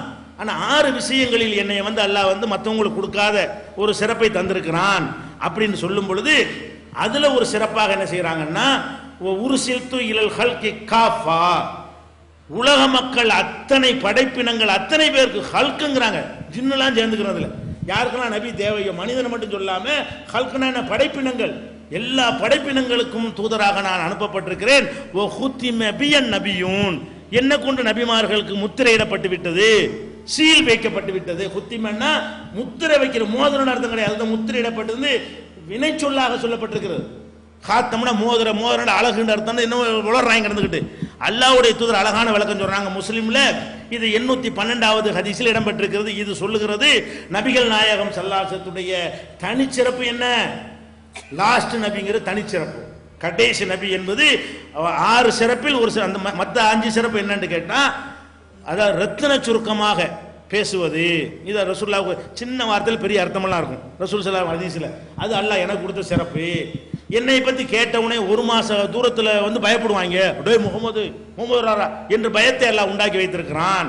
ஆனா 6 விஷயங்களில் என்னை வந்து அல்லாஹ் வந்து மத்தவங்களுக்கு கொடுக்காத ஒரு சிறப்பை தந்திருக்கிறான் அப்படினு சொல்லும் பொழுது அதுல ஒரு சிறப்பாக என்ன செய்றாங்கன்னா உருசில்து இலல் ஹல்கி காஃபா உலக மக்கள் அத்தனை படைப்பினங்கள் அத்தனை பேருக்கு ஹல்குங்கறாங்க ஜின்னலாம் சேர்ந்துக்கிறதுல யாருக்கெல்லாம் நபி தேவையோ மனிதன் மட்டும் சொல்லாம ஹல்குனா என்ன படைப்பினங்கள் எல்லா படைப்பினங்களுக்கும் தூதராக நான் அனுப்பப்பட்டிருக்கிறேன் ஓ ஹுத்திம பியன் நபியூன் என்ன கொண்டு நபிமார்களுக்கு முத்திரையிடப்பட்டு விட்டது சீல் வைக்கப்பட்டு விட்டது ஹுத்திமன்னா முத்திரை வைக்கிற மோதிரம் அர்த்தம் கிடையாது அது முத்திரையிடப்பட்டது வினை சொல்லாக சொல்லப்பட்டிருக்கிறது காத்தம்னா மோதிர அழகுன்ற அர்த்தம் இன்னும் உளறாங்க இருந்துகிட்டு அல்லாஹ்வுடைய தூதர் அழகான விளக்கம் சொல்றாங்க முஸ்லிம்ல இது 812 ஹதீஸில் இடம்பெற்றிருக்கிறது இது சொல்லுகிறது நபிகள் நாயகம் ஸல்லல்லாஹு அலைஹி வஸல்லுடைய தனிச்சிறப்பு என்ன லாஸ்ட் நபிங்கிற தனிச்சிறப்பு கடைசி நபி என்பது 6 சிறப்பில் ஒரு அந்த மத்த 5 சிறப்பு என்னன்னு கேட்டா அத ரத்தின சுருக்கமாக பேசுவது இது ரசூலுல்லாஹ்வுக்கு சின்ன வார்த்தையில் பெரிய அர்த்தமெல்லாம் இருக்கும் ரசூல் ஸல்லல்லாஹு அலைஹி ஹதீஸ்ல அது அல்லாஹ் எனக்கு கொடுத்த சிறப்பு என்னை பத்தி கேட்டவனே ஒரு மாச தூரத்துல வந்து பயப்படுவாங்க டேய் முஹம்மது என்று பயத்தை அல்லாஹ் உண்டாக்கி வைத்திருக்கிறான்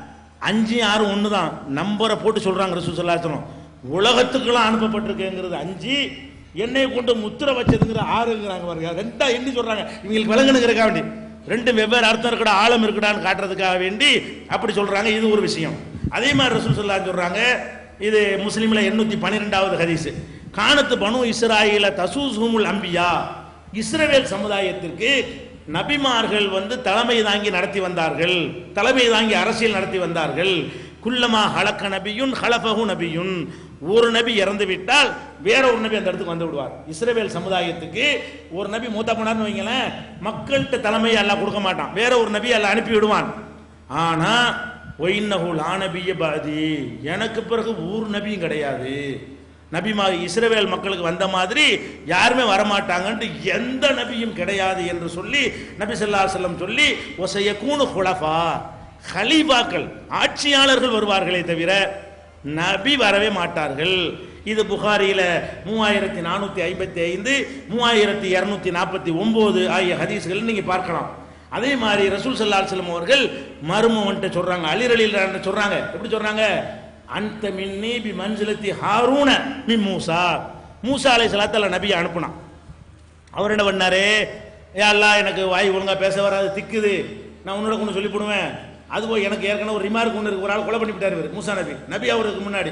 5 6 ஒண்ணுதான் நம்பரை போட்டு சொல்றாங்க ரசூல் ஸல்லல்லாஹு அலைஹி வஸல்லம் உலகத்துக்குலாம் அனுப்பப்பட்டிருக்குங்கிறது 5 என்னை கொண்டு முத்திரை வச்சதுங்கிற 6ங்கறாங்க பாருங்க ரெண்டா எண்ணி சொல்றாங்க இவங்களுக்கு விளங்கணுங்கறதுக்காக வேண்டி ரெண்டு வெவ்வேறு அர்த்தம் இருக்கடா ஆழம் இருக்கடான்னு காட்டுறதுக்காக வேண்டி அப்படி சொல்றாங்க இது ஒரு விஷயம் அதே மாதிரி ரசூல் ஸல்லல்லாஹு அலைஹி சொல்றாங்க இது முஸ்லிம்ல 812 ஹதீஸ் கானத்து பனு இஸ்ராயீல தசூசுமுல் அம்பியா இஸ்ரவேல் சமுதாயத்திற்கு நபிமார்கள் வந்து தலைமை தாங்கி நடத்தி வந்தார்கள் தலைமை தாங்கி அரசியல் நடத்தி வந்தார்கள் குல்லமா ஹலக நபியுன் ஹலஃபஹு நபியுன் ஒரு நபி இறந்து விட்டால் வேற ஒரு நபி அந்த இடத்துக்கு வந்து விடுவார் இஸ்ரவேல் சமுதாயத்துக்கு ஒரு நபி மூத்தா போனார்னு வைங்களேன் மக்கள்கிட்ட தலைமையை அல்லாஹ் கொடுக்க மாட்டான் வேற ஒரு நபி அல்லாஹ் அனுப்பி விடுவான் ஆனா ஒயின்னஹு லா நபிய பாதி எனக்கு பிறகு ஊர் நபியும் கிடையாது நபிமா இஸ்ரவேல் மக்களுக்கு வந்த மாதிரி யாருமே வரமாட்டாங்கன்னு எந்த நபியும் கிடையாது என்று சொல்லி நபி ஸல்லல்லாஹு அலைஹி வஸல்லம் சொல்லி வஸயகூனு ஹுலஃபா ஹலீபாக்கள் ஆட்சியாளர்கள் வருவார்களே தவிர நபி வரவே மாட்டார்கள் இது புகாரியில 3455 3249 ஆகிய ஹதீஸ்கள் நீங்க பார்க்கலாம் அதே மாதிரி ரசூல் ஸல்லல்லாஹு அலைஹி வஸல்லம் அவர்கள் மர்மூன்ட்ட சொல்றாங்க அலி ரலியல்லாஹு சொல்றாங்க எப்படி சொல்றாங்க அந்த மின்னி பி மன்சிலத்தி ஹாரூன மி மூசா மூசா அலைஹிஸ்ஸலாத்து அலைஹி நபியை அனுப்புனான் அவர் என்ன பண்ணாரு, ஏ அல்லாஹ் எனக்கு வாய் ஒழுங்கா பேச வராது திக்குது, நான் உன்னோட ஒன்று சொல்லி போடுவேன். அதுபோல் எனக்கு ஏற்கனவே ஒரு ரிமார்க் ஒன்று இருக்கு, ஒரு ஆள் கொலை பண்ணி விட்டார் இவர் மூசா நபி. நபி அவருக்கு முன்னாடி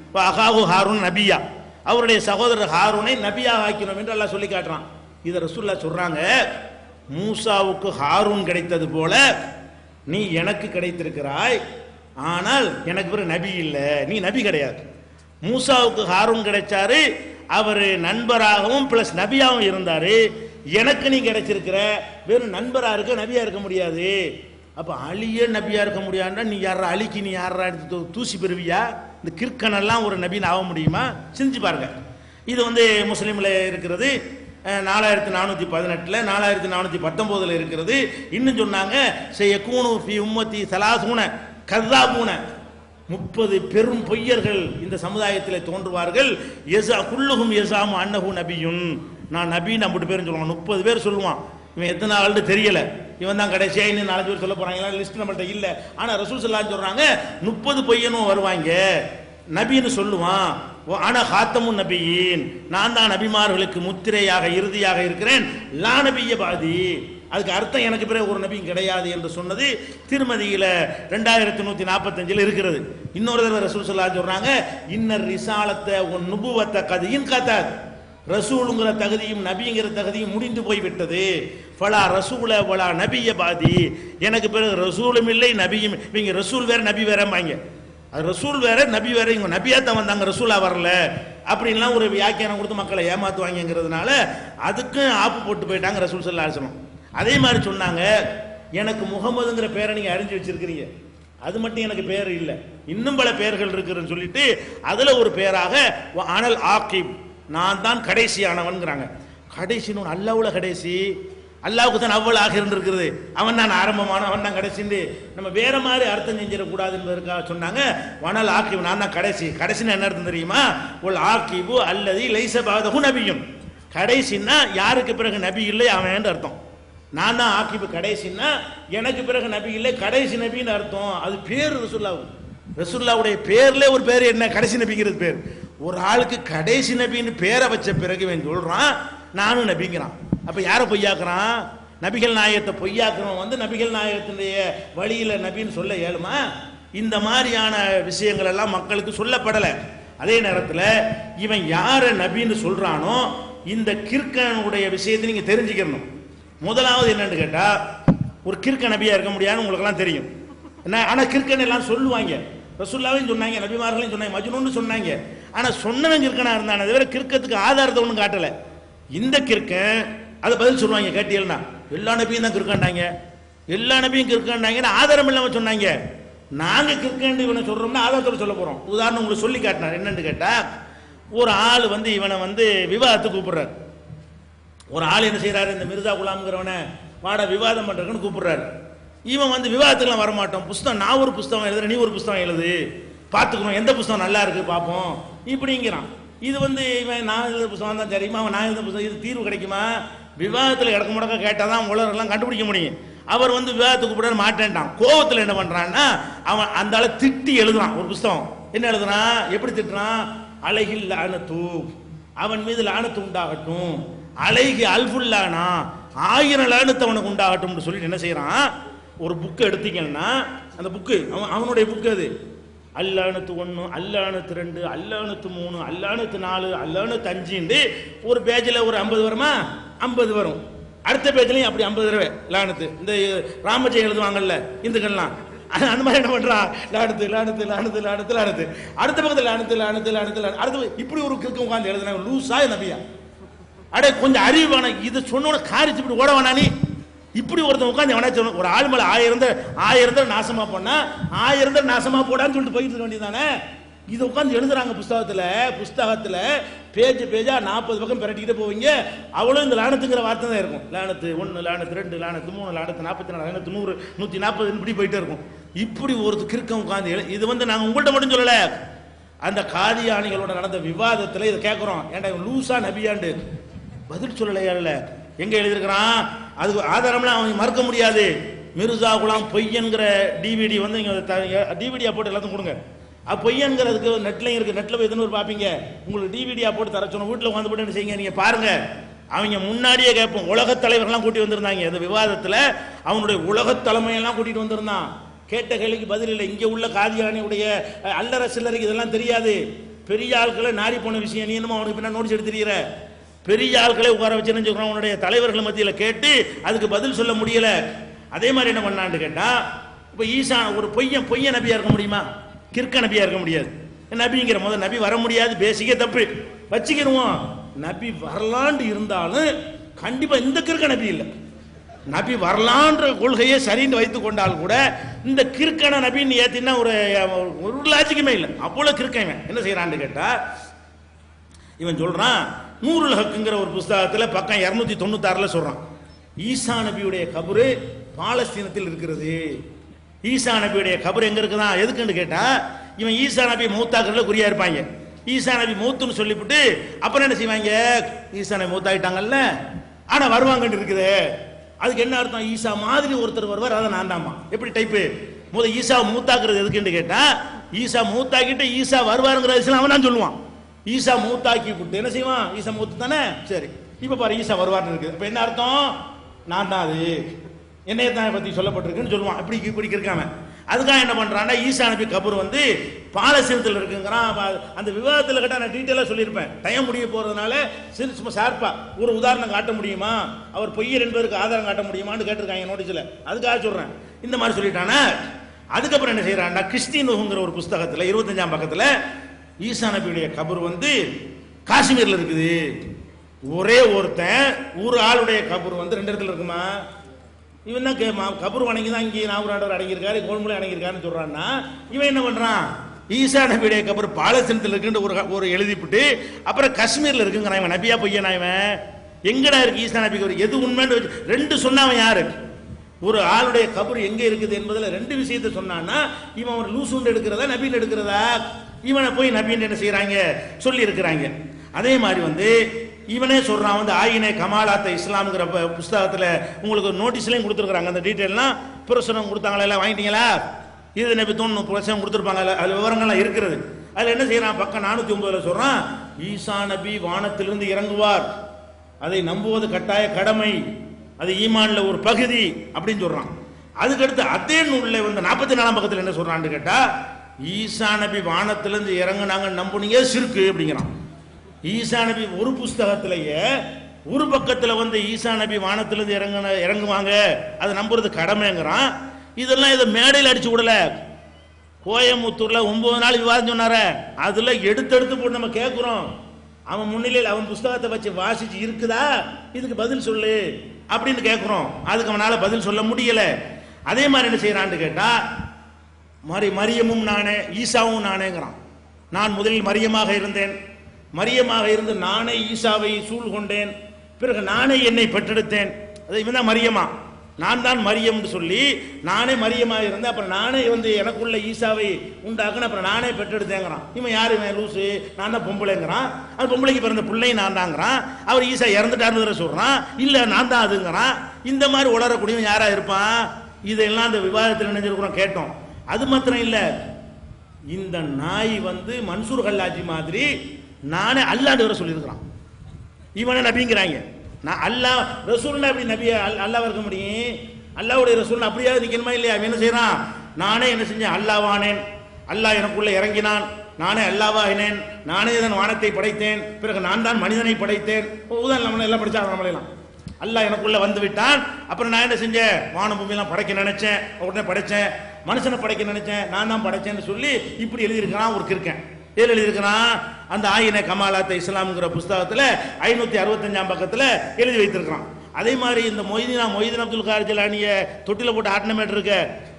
இப்போ அகாஹு ஹாரூன் நபியா, அவருடைய சகோதரர் ஹாரூனை நபியாக ஆக்கினோம் என்று அல்லாஹ் சொல்லி காட்டுறான். இதை ரசூலுல்லாஹ் சொல்கிறாங்க, மூசாவுக்கு ஹாரூன் கிடைத்தது போல நீ எனக்கு கிடைத்திருக்கிறாய், ஆனால் எனக்கு ஒரு நபி இல்லை, நீ நபி கிடையாது. மூசாவுக்கு ஹாரூன் கிடைச்சாரு, அவர் நண்பராகவும் பிளஸ் நபியாகவும் இருந்தார். எனக்கு நீ கிடைச்சிருக்கிற வெறும் நண்பராக இருக்க, நபியாக இருக்க முடியாது. அப்போ அலியே நபியாக இருக்க முடியாதுன்னா நீ யாரா, அலிக்கு நீ யாரா எடுத்து தூசி பெறுவியா, இந்த கிற்கனெல்லாம் ஒரு நபின்னு ஆக முடியுமா, சிந்திச்சு பாருங்க. இது வந்து முஸ்லீமில் இருக்கிறது 4418, 4419 இருக்கிறது. இன்னும் சொன்னாங்க, செய்ய கூணு ஃபி உம்மத்தி சலாசூன கர்தாபூன, 30 பெரும் பொய்யர்கள் இந்த சமுதாயத்தில் தோன்றுவார்கள். எசா குல்லுகும் எசாமு அன்னஹு நபியுன், நான் நபின்னு நம்மட்டு பேரும் சொல்லுவான், 30 பேர் சொல்லுவான். இவன் எத்தனை ஆள்னு தெரியலை, இவன் தான் கடைசியா இன்னும் 4 பேர் சொல்ல போறாங்க, லிஸ்ட் நம்மள்ட்ட இல்லை. ஆனால் ரசூல் சொல்லான்னு சொல்றாங்க, 30 பையனும் வருவாங்க, நபின்னு சொல்லுவான். ஆனால் ஹாத்தமுன் நபியின், நான் தான் நபிமார்களுக்கு முத்திரையாக இறுதியாக இருக்கிறேன், லா நபிய பாதி, அதுக்கு அர்த்தம் எனக்கு பிறகு ஒரு நபியும் கிடையாது என்று சொன்னது திருமதியில் 2145 இருக்கிறது. இன்னொரு தடவை ரசூல் சொல்லான்னு சொல்றாங்க, இன்னர் ரிசாலத்தை உன் நுபுவத்தை கதையும் காத்தாது, ரசூலுங்கிற தகுதியும் நபிங்கிற தகுதியும் முடிந்து போய்விட்டது. ஃபலா ரசூல வலா நபிய பாதி, எனக்கு பிறகு ரசூலும் இல்லை நபியும். இவங்க ரசூல் வேற நபி வேறம்பாங்க, அது ரசூல் வேற நபி வேற, இவங்க நபியாக தான் வந்தாங்க ரசூலாக வரல அப்படின்லாம் ஒரு வியாக்கியானம் கொடுத்து மக்களை ஏமாற்றுவாங்கிறதுனால அதுக்கும் ஆப்பு போட்டு போயிட்டாங்க ரசூல் சல்லா அலிஸ்லாம். அதே மாதிரி சொன்னாங்க, எனக்கு முகமதுங்கிற பேரை நீங்கள் அறிஞ்சு வச்சிருக்கிறீங்க, அது மட்டும் எனக்கு பேர் இல்லை, இன்னும் பல பேர்கள் இருக்குதுன்னு சொல்லிட்டு அதில் ஒரு பேராக அனல் ஆக்கிப், நான் தான் கடைசியானவன்கிறாங்க. கடைசின்னு ஒன்று அல்லாவுல கடைசி, அல்லாவுக்கு தான் அவ்வளோ ஆக இருந்திருக்கிறது, அவன் தான் ஆரம்பமான அவன் தான் கடைசின்னு நம்ம வேற மாதிரி அர்த்தம் செஞ்சிடக்கூடாது என்பதற்காக சொன்னாங்க. வனல் ஆக்கிபு, நான் தான் கடைசி. கடைசின்னு என்ன அர்த்தம் தெரியுமா, ஒரு ஆக்கிபு அல்லது லைசபாதகு நபியும், கடைசின்னா யாருக்கு பிறகு நபி இல்லை அவன் என்று அர்த்தம். நான் தான் ஆக்கிபு, கடைசின்னா எனக்கு பிறகு நபி இல்லை, கடைசி நபின்னு அர்த்தம். அது பேர் ரசூல்லாவு, ரசூல்லாவுடைய பேர்லேயே ஒரு பேர் என்ன கடைசி நபிங்கிறது பேர். ஒரு ஆளுக்கு கடைசி நபின்னு பேரை வச்ச பிறகு இவன் சொல்கிறான் நானும் நபிங்கிறான். அப்போ யாரை பொய்யாக்குறான், நபிகள் நாயகத்தை பொய்யாக்குறவன் வந்து நபிகள் நாயகத்தினுடைய வழியில் நபின்னு சொல்ல ஏழுமா. இந்த மாதிரியான விஷயங்கள் எல்லாம் மக்களுக்கு சொல்லப்படலை. அதே நேரத்தில் இவன் யாரை நபின்னு சொல்கிறானோ இந்த கிற்கனுடைய விஷயத்தை நீங்கள் தெரிஞ்சுக்கணும். முதலாவது என்னென்னு கேட்டால், ஒரு கிற்க நபியாக இருக்க முடியாதுன்னு உங்களுக்கெல்லாம் தெரியும் என்ன. ஆனால் கிற்கன் எல்லாம் சொல்லுவாங்க, ரசூல்லாவையும் சொன்னாங்க நபிமார்களையும் சொன்னாங்க மஜ்னூன்னு சொன்னாங்க. ஆனால் சொன்னவன் கிற்கனாக இருந்தானே தவிர கிற்கத்துக்கு ஆதாரத்தை ஒன்றும் காட்டலை. இந்த கிற்கன் அதை பதில் சொல்லுவாங்க, கேட்டீங்கன்னா எல்லா நபியும் தான் கிற்காண்டாங்க, எல்லா நபியும் கிற்காண்டாங்கன்னு ஆதாரம் இல்லாமல் சொன்னாங்க. நாங்கள் கிற்கண்டு இவனை சொல்கிறோம்னா ஆதாரத்தில் சொல்ல போகிறோம். உதாரணம் உங்களுக்கு சொல்லி காட்டினார். என்னென்னு கேட்டால், ஒரு ஆள் வந்து இவனை வந்து விவாதத்துக்கு கூப்பிட்றாரு. ஒரு ஆள் என்ன செய்கிறாரு, இந்த மிர்சா குலாம்ங்கிறவனை வாட விவாதம் பண்ணுறதுன்னு கூப்பிட்றாரு. இவன் வந்து விவாதத்துக்குலாம் வரமாட்டோம், புஸ்தகம் நான் ஒரு புஸ்தகம் எழுதுறேன், நீ ஒரு புஸ்தகம் எழுது பார்த்துக்கணும், எந்த புஸ்தகம் நல்லா இருக்குது பார்ப்போம் இப்படிங்கிறான். இது வந்து இவன் நான் எழுத புஸ்தகம் தான் தெரியுமா, அவன் நான் எழுத புஸ்தகம் இது தீர்வு கிடைக்குமா, விவாதத்தில் இடக்க முடக்க கேட்டால் தான் உலகெல்லாம் கண்டுபிடிக்க முடியும். அவர் வந்து விவாதத்துக்கு கூப்பிட மாட்டேன்ட்டான். கோபத்தில் என்ன பண்ணுறான்னா அவன் அந்த ஆளை திட்டி எழுதுறான் ஒரு புஸ்தகம். என்ன எழுதுறான், எப்படி திட்டுறான், அழகில் லானத்து, அவன் மீது லானத்து உண்டாகட்டும், அழகி அல்ஃபுல்லானா 1000 லானத்து அவனுக்கு உண்டாகட்டும்னு சொல்லிட்டு என்ன செய்கிறான். ஒரு புக்கு எடுத்தீங்கன்னா அந்த புக்கு அவனுடைய புக்கு, அது 1001, 1002, 1003, 1004, 1005 ஒரு பேஜில் ஒரு 50 வருமா, 50 வரும். அடுத்த பேஜ்லையும் அப்படி 50 தடவை லானத்து. இந்த ராமஜெயம் எழுதுவாங்கல்ல இந்துக்கள்லாம், அந்த மாதிரி என்ன பண்ணுறான், லானத்து லானத்து லானத்து லானத்து லானத்து, அடுத்த பக்கத்தில் லானத்து லானத்து லானத்து லானத்து, அடுத்து இப்படி ஒரு கிறுக்கு உட்காந்து எழுதுனாங்க. லூஸா நபியா, அடே கொஞ்சம் அறிவான இதை சொன்னோன்னு காரிச்சு இப்படி ஓட வேணானே. இப்படி ஒருத்தன் உட்காந்து எவனாச்சும் ஒரு ஆள் மேலே 1000 நாசமாக போனால் 1000 நாசமாக போடான்னு சொல்லிட்டு போயிட்டு இருக்க வேண்டியதானே. إذا وكان ينظر عنك بستاهتلا، بيجا ناحب بكم بريتيده بوينجه، أولين دلارنا تكرر واتنا يركون، لارنا تون لارنا ترند لارنا تمون لارنا تناحب تنا لارنا تنور نوتي ناحب نبدي بيتركون، يبدي ورد كيركم وكان إذا وندن ناعم ولد مدن جللا، عند كاري آني كلونا لارنا تبيفاد تلاي إذا كأكران، يندا لوسان هبي يندا، بدل صللا يلا، ينعي يلدركنا، هذا رملا مركم مريادة. Mirza Gulam Payyan Gray DVD one thing of the DVD about a lot of hunger. A Payyan Gray Netling Netlavitan Papping, DVD about Tarajan Woodland one wouldn't sing any partner. I mean, Munadi Gap, Wolakat Telegram put you under Nanga, the Viva the Tele, I want to Wolakat Talamayana put it under Nana. Kate the Helic Badil, Ingula Kadiani, Alder Celery, the Lantaria, Perial Kala, Nari Ponavisi, and North. Perial Kala, Warajan, Talever Lamatila, Kate, as the Badil Solamudila. அதே மாதிரி என்ன பண்ணான்னு கேட்டா இப்ப ஈசா ஒரு பொய்யன் நபியா இருக்க முடியுமா கிறுக்க நபியா இருக்க முடியாது நபிங்கற போது நபி வர முடியாது பேசிக்கே தப்பு வச்சிக்குறோம் நபி வரலான்னு இருந்தாலும் கண்டிப்பா இந்த கிறுக்க நபி இல்ல நபி வரலான்ற கொள்கையை சரின்னு வைத்து கொண்டால் கூட இந்த கிறுக்கன நபின்னு ஏத்தினா ஒரு லாஜிக்குமே இல்ல அப்பளோ கிறுக்கமே என்ன செய்றான்னு கேட்டா இவன் சொல்றான் நூருல் ஹக்ங்கற ஒரு புத்தகத்துல பக்கம் 296ல சொல்றான் ஈசா நபியுடைய கபர் பாலஸ்தீனத்தில் இருக்கிறது ஈசா நபியுடைய கபர் எங்க இருக்குதா எதுக்குன்னு கேட்டா இவன் ஈசா நபி மௌத்தாக்குறதுல குறியா இருப்பாங்க ஈசா நபி மௌத்துன்னு சொல்லிவிட்டு அப்புறம் என்ன செய்வாங்க ஈசா நபி மௌத்தாயிட்டாங்கல்ல ஆனா வருவாங்கன்னு இருக்குதே அதுக்கு என்ன அர்த்தம் ஈசா மாதிரி ஒருத்தர் வருவார் அத நான்தாமா எப்படி டைப் முத ஈசா மௌத்தாக்குறது எதுக்குன்னு கேட்டா ஈசா மௌத்தாக்கிட்டு ஈசா வருவாருங்கற விஷயம் அவன் தான் சொல்லுவான் ஈசா மௌத்தாக்கி விட்டு என்ன செய்வான் ஈசா மௌத்து தானே சரி இப்ப பாரு ஈசா வருவார்னு இருக்குது அப்ப என்ன அர்த்தம் நான் தான் அது என்னைய தான் பத்தி சொல்லப்பட்டிருக்குன்னு சொல்லுவான் அப்படி இப்படி இருக்காம அதுக்காக என்ன பண்றான்னா ஈசா நபி கபர் வந்து பாலஸ்தீனத்துல இருக்குங்கறான் அந்த விவாதத்துல கிட்ட நான் டீடைலா சொல்லிருப்பேன் டைம் முடிய போறதனால சின்ன ஷார்ப்பா ஒரு உதாரணம் காட்ட முடியுமா அவர் பொய்யர் என்பதற்கு ஆதாரம் காட்ட முடியுமான்னு கேட்டிருக்காங்க நோட்டீஸ்ல அதுக்காக சொல்றேன் இந்த மாதிரி சொல்லிட்டானே அதுக்கப்புறம் என்ன செய்யறான்னா கிறிஸ்டினோங்கிற ஒரு புத்தகத்துல 25ஆம் பக்கத்துல ஈசா நபியுடைய கபர் வந்து காஷ்மீர்ல இருக்குது ஒரே ஒருத்தன் ஒரு ஆளுடைய கபர் வந்து ரெண்டு இடத்துல இருக்குமா இவன் தான் கபர் வணங்கி தான் இங்கே நாகராண்டவர் அடங்கியிருக்காரு கோல்முளை அடங்கியிருக்காருன்னு சொல்கிறான்னா இவன் என்ன பண்ணுறான் ஈசா நபியுடைய கபர் பாலஸ்தீனத்தில் இருக்குன்னு ஒரு எழுதிவிட்டு அப்புறம் காஷ்மீரில் இருக்குங்கிறான் இவன் நபியா பொய்யனா இவன் எங்கடா இருக்கு ஈசா நபி கபர் எது உண்மைன்னு ரெண்டு சொன்னாவன் யாரு ஒரு ஆளுடைய கபர் எங்கே இருக்குது என்பதில் ரெண்டு விஷயத்தை சொன்னான்னா இவன் ஒரு லூசுண்டு எடுக்கிறதா நபின்னு எடுக்கிறதா இவனை போய் நபின்னு என்ன செய்கிறாங்க சொல்லி இருக்கிறாங்க அதே மாதிரி வந்து இவனே சொல்றான் வந்து ஆயினே கமாலாத்த இஸ்லாம்ங்கிற புத்தகத்துல உங்களுக்கு நோட்டீஸ்லயும் கொடுத்துருக்காங்க அந்த டீடைல்லாம் பிரசுரம் கொடுத்தாங்களா எல்லாம் வாங்கிட்டீங்களா இது நபி தோன்னு பிரசுரம் கொடுத்துருப்பாங்க அது விவரங்கள்லாம் இருக்கிறது அதில் என்ன செய்யறான் பக்கம் 409ல சொல்றான் ஈசா நபி வானத்திலிருந்து இறங்குவார் அதை நம்புவது கட்டாய கடமை அது ஈமான்ல ஒரு பகுதி அப்படின்னு சொல்றான் அதுக்கடுத்து அதே நூல்ல வந்து 44ஆம் பக்கத்தில் என்ன சொல்றான்னு கேட்டா ஈசா நபி வானத்திலிருந்து இறங்குனாங்க நம்புனீங்க சிறுக்கு அப்படிங்கிறான் ஈசா நபி ஒரு புத்தகத்திலேயே ஒரு பக்கத்துல வந்து ஈசா நபி வானத்திலிருந்து இறங்குவாங்க அது நம்புறது கடமைங்கிறான் இதெல்லாம் இதை மேடையில் அடிச்சு விடல கோயம்புத்தூர்ல 9 நாள் விவாதம் சொன்னாரு அதுல எடுத்து போட்டு நம்ம கேட்கிறோம் அவன் முன்னிலையில் அவன் புத்தகத்தை வச்சு வாசிச்சு இருக்குதா இதுக்கு பதில் சொல்லு அப்படின்னு கேட்கிறோம் அதுக்கு அவனால பதில் சொல்ல முடியல அதே மாதிரி என்ன செய்யறான்னு கேட்டா மரியமும் நானே ஈசாவும் நானேங்கிறான் நான் முதலில் மரியமாக இருந்தேன் மரியமாக இருந்து நானே ஈசாவை சூழ் கொண்டேன் பிறகு நானே என்னை பெற்றெடுத்தேன் அது இவன் தான் மரியமா நான் தான் மரியம்னு சொல்லி நானே மரியமாக இருந்தேன் அப்புறம் நானே வந்து எனக்குள்ள ஈசாவை உண்டாக்குன்னு அப்புறம் நானே பெற்றெடுத்தேங்கிறான் இவன் யார் இவன் லூசு நான் தான் பொம்பளைங்கிறான் அந்த பொம்பளைக்கு பிறந்த பிள்ளையும் நான் தாங்கிறான் அவர் ஈசா இறந்துட்டார்னு வேற சொல்கிறான் இல்லை நான் தான் அதுங்கிறான் இந்த மாதிரி உளரக்கூடியவன் யாராக இருப்பான் இதெல்லாம் அந்த விவாதத்தில் நினைஞ்சிருக்கிறோம் கேட்டோம் அது மாத்திரம் இல்லை இந்த நாய் வந்து மன்சூர் ஹல்லாஜி மாதிரி நானே அல்லாஹ்னு வேற சொல்லியிருக்கிறான் இவனே நபிங்கறாங்க நான் அல்லாஹ் ரசூலுன்னா இப்படி நபி அல்லாஹ்வா இருக்க முடியும் அல்லாஹ்வுடைய ரசூல் அப்படியே நிக்கணுமா இல்லையா என்ன செய்யறான் நானே என்ன செஞ்சேன் அல்லாஹ்வானேன் அல்லாஹ் எனக்குள்ள இறங்கினான் நானே அல்லாஹ்வானேன் நானே தான் வானத்தை படைத்தேன் பிறகு நான் தான் மனிதனை படைத்தேன் உதான் நம்ம எல்லாம் படிச்சாங்க நம்மளெல்லாம் அல்லாஹ் எனக்குள்ள வந்து விட்டான் அப்புறம் நான் என்ன செஞ்சேன் வானம் பூமியெல்லாம் படைக்க நினைச்சேன் உடனே படைச்சேன் மனுஷனை படைக்க நினைச்சேன் நான் தான் படைச்சேன்னு சொல்லி இப்படி எழுதியிருக்கிறான் ஒரு கிறுக்கன் ஏழு எழுதியிருக்கிறான் அந்த ஆயின கமாலாத்த இஸ்லாம்ங்கிற புத்தகத்தில் 565ஆம் பக்கத்தில் எழுதி வைத்திருக்கிறான் அதே மாதிரி இந்த மொய்தீன் அப்துல் கார் ஜிலானியை தொட்டில போட்டு ஆட்டனமேட் இருக்க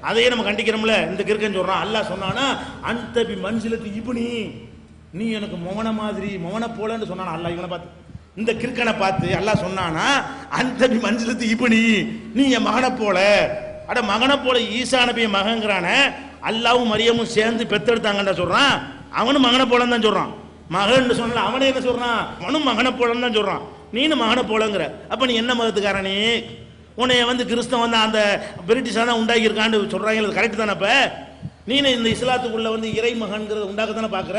அதையே நம்ம கண்டிக்கிறோம்ல இந்த கிறுக்கன்னு சொல்றான். அல்லாஹ் சொன்னானா அந்த பி மனுஷிலத்து இப்னி நீ எனக்கு மௌன மாதிரி மௌன போலன்னு சொன்னானா. அல்லாஹ் இவனை பார்த்து இந்த கிறுக்கனை பார்த்து அல்லாஹ் சொன்னானா அந்த பி மனுஷிலத்து இப்னி நீ என் மகனை போல. அட மகனை போல ஈசா நபிய மகங்கிறான அல்லாவும் மரியமும் சேர்ந்து பெத்தெடுத்தாங்கன்னு சொல்றான். அவனும் மகனை போலன்னு தான் சொல்றான். மகன்னு சொன்னால அவனே என்ன சொல்றான், அவனும் மகனை போலன்னு தான் சொல்றான். நீனும் மகனை போலங்கிற அப்போ நீ என்ன மதத்துக்காரனே? உன்னைய கிறிஸ்தவன் தான் அந்த பிரிட்டிஷாக தான் உண்டாக்கியிருக்கான்னு சொல்கிறாங்க. அது கரெக்டு தானே? இப்போ நீனு இந்த இஸ்லாத்துக்குள்ளே இறை மகன்கிறத உண்டாக்க தானே பார்க்குற.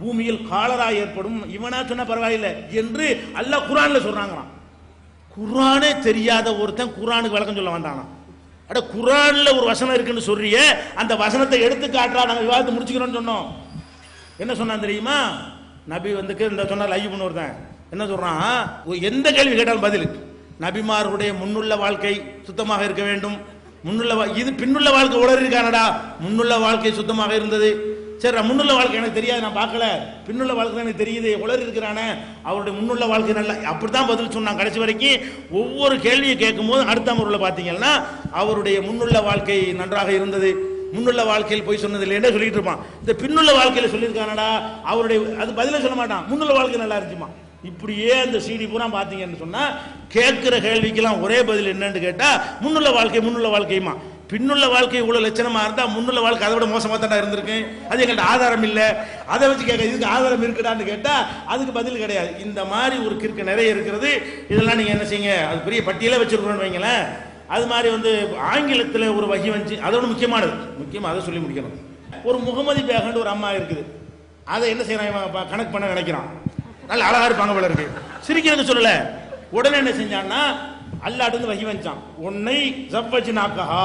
பூமியில் காலரா ஏற்படும், இவனா சொன்னா பரவாயில்லை என்று அல்லாஹ் குர்ஆனில் சொல்றாங்களாம். குர்ஆனே தெரியாத ஒருத்தன் குர்ஆனுக்கு விளக்கம் சொல்ல வந்தானா? அட குர்ஆனில் ஒரு வசனம் இருக்குன்னு சொல்றிய, அந்த வசனத்தை எடுத்து காட்டுறா, நாங்கள் விவாதத்தை முடிச்சுக்கிறோன்னு சொன்னோம். என்ன சொன்னான் தெரியுமா நபி? இந்த சொன்னால் ஐயோ பண்ண ஒருத்தன் என்ன சொல்றான், எந்த கேள்வி கேட்டாலும் பதில் நபிமார்களுடைய முன்னுள்ள வாழ்க்கை சுத்தமாக இருக்க வேண்டும், முன்னுள்ள இது பின்னுள்ள வாழ்க்கை உளறி இருக்கானடா, முன்னுள்ள வாழ்க்கை சுத்தமாக இருந்தது, சரி முன்னுள்ள வாழ்க்கை எனக்கு தெரியாது, நான் பார்க்கல, பின்னுள்ள வாழ்க்கை எனக்கு தெரியுது, உளறி இருக்கிறானே அவருடைய முன்னுள்ள வாழ்க்கை நல்லா, அப்படித்தான் பதில் சொன்னான். கடைசி வரைக்கும் ஒவ்வொரு கேள்வியை கேட்கும் போது அடுத்த முறையில் பார்த்தீங்கன்னா அவருடைய முன்னுள்ள வாழ்க்கை நன்றாக இருந்தது, முன்னுள்ள வாழ்க்கையில் போய் சொன்னது இல்லைன்னு சொல்லிட்டு இருப்பான். இந்த பின்னுள்ள வாழ்க்கையில் சொல்லியிருக்கானடா அவருடைய, அது பதிலே சொல்ல மாட்டான், முன்னுள்ள வாழ்க்கை நல்லா இருந்துச்சுமா. இப்படியே அந்த சீடி பூரா பார்த்தீங்கன்னு சொன்னால் கேட்குற கேள்விக்கெல்லாம் ஒரே பதில் என்னன்னு கேட்டால் முன்னுள்ள வாழ்க்கை, முன்னுள்ள வாழ்க்கையுமா. பின்னுள்ள வாழ்க்கை இவ்வளோ லட்சணமாக இருந்தால் முன்னுள்ள வாழ்க்கை அதை விட மோசமாக தான் இருந்திருக்கு, அது எங்கள்கிட்ட ஆதாரம் இல்லை, அதை வச்சு கேட்க இதுக்கு ஆதாரம் இருக்குடான்னு கேட்டால் அதுக்கு பதில் கிடையாது. இந்த மாதிரி ஒரு கிறுக்கு நிறைய இருக்கிறது. இதெல்லாம் நீங்கள் என்ன செய்யுங்க, அது பெரிய பட்டியலே வச்சுருக்கணும்னு வைங்களேன். அது மாதிரி ஆங்கிலத்தில் ஒரு வகை வந்துச்சு, அதோட முக்கியமானது, முக்கியமாக அதை சொல்லி முடிக்கணும். ஒரு முகமதி பேகன்னு ஒரு அம்மா இருக்குது, அதை என்ன செய்யறாங்க கணக்கு பண்ண நினைக்கிறான். நல்ல அழகாக இருப்பாங்க போல இருக்கு, சிரிக்கிறதுன்னு சொல்லலை. உடனே என்ன செஞ்சான்னா அல்லாட்டு வகை வந்துச்சான், உன்னை ஜவ்வஜ் நாக்கஹா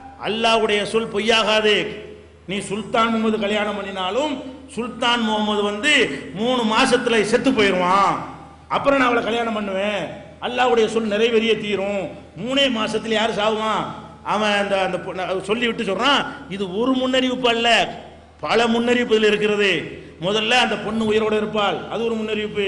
அல்லாவுடைய சொல் பொய்யாகாது, நீ சுல்தான் முகமது கல்யாணம் பண்ணினாலும் சுல்தான் முகமது 3 மாசத்துல செத்து போயிடுவான், அப்புறம் நான் அவளை கல்யாணம் பண்ணுவேன், அல்லாவுடைய சொல் நிறைவேறிய தீரும், 3 மாசத்துல யார் சாகுவான் அவன் அந்த அந்த சொல்லி விட்டு சொல்றான். இது ஒரு முன்னறிவிப்பு அல்ல, பல முன்னறிவிப்பு இருக்கிறது. முதல்ல அந்த பொண்ணு உயிரோடு இருப்பாள், அது ஒரு முன்னறிவிப்பு.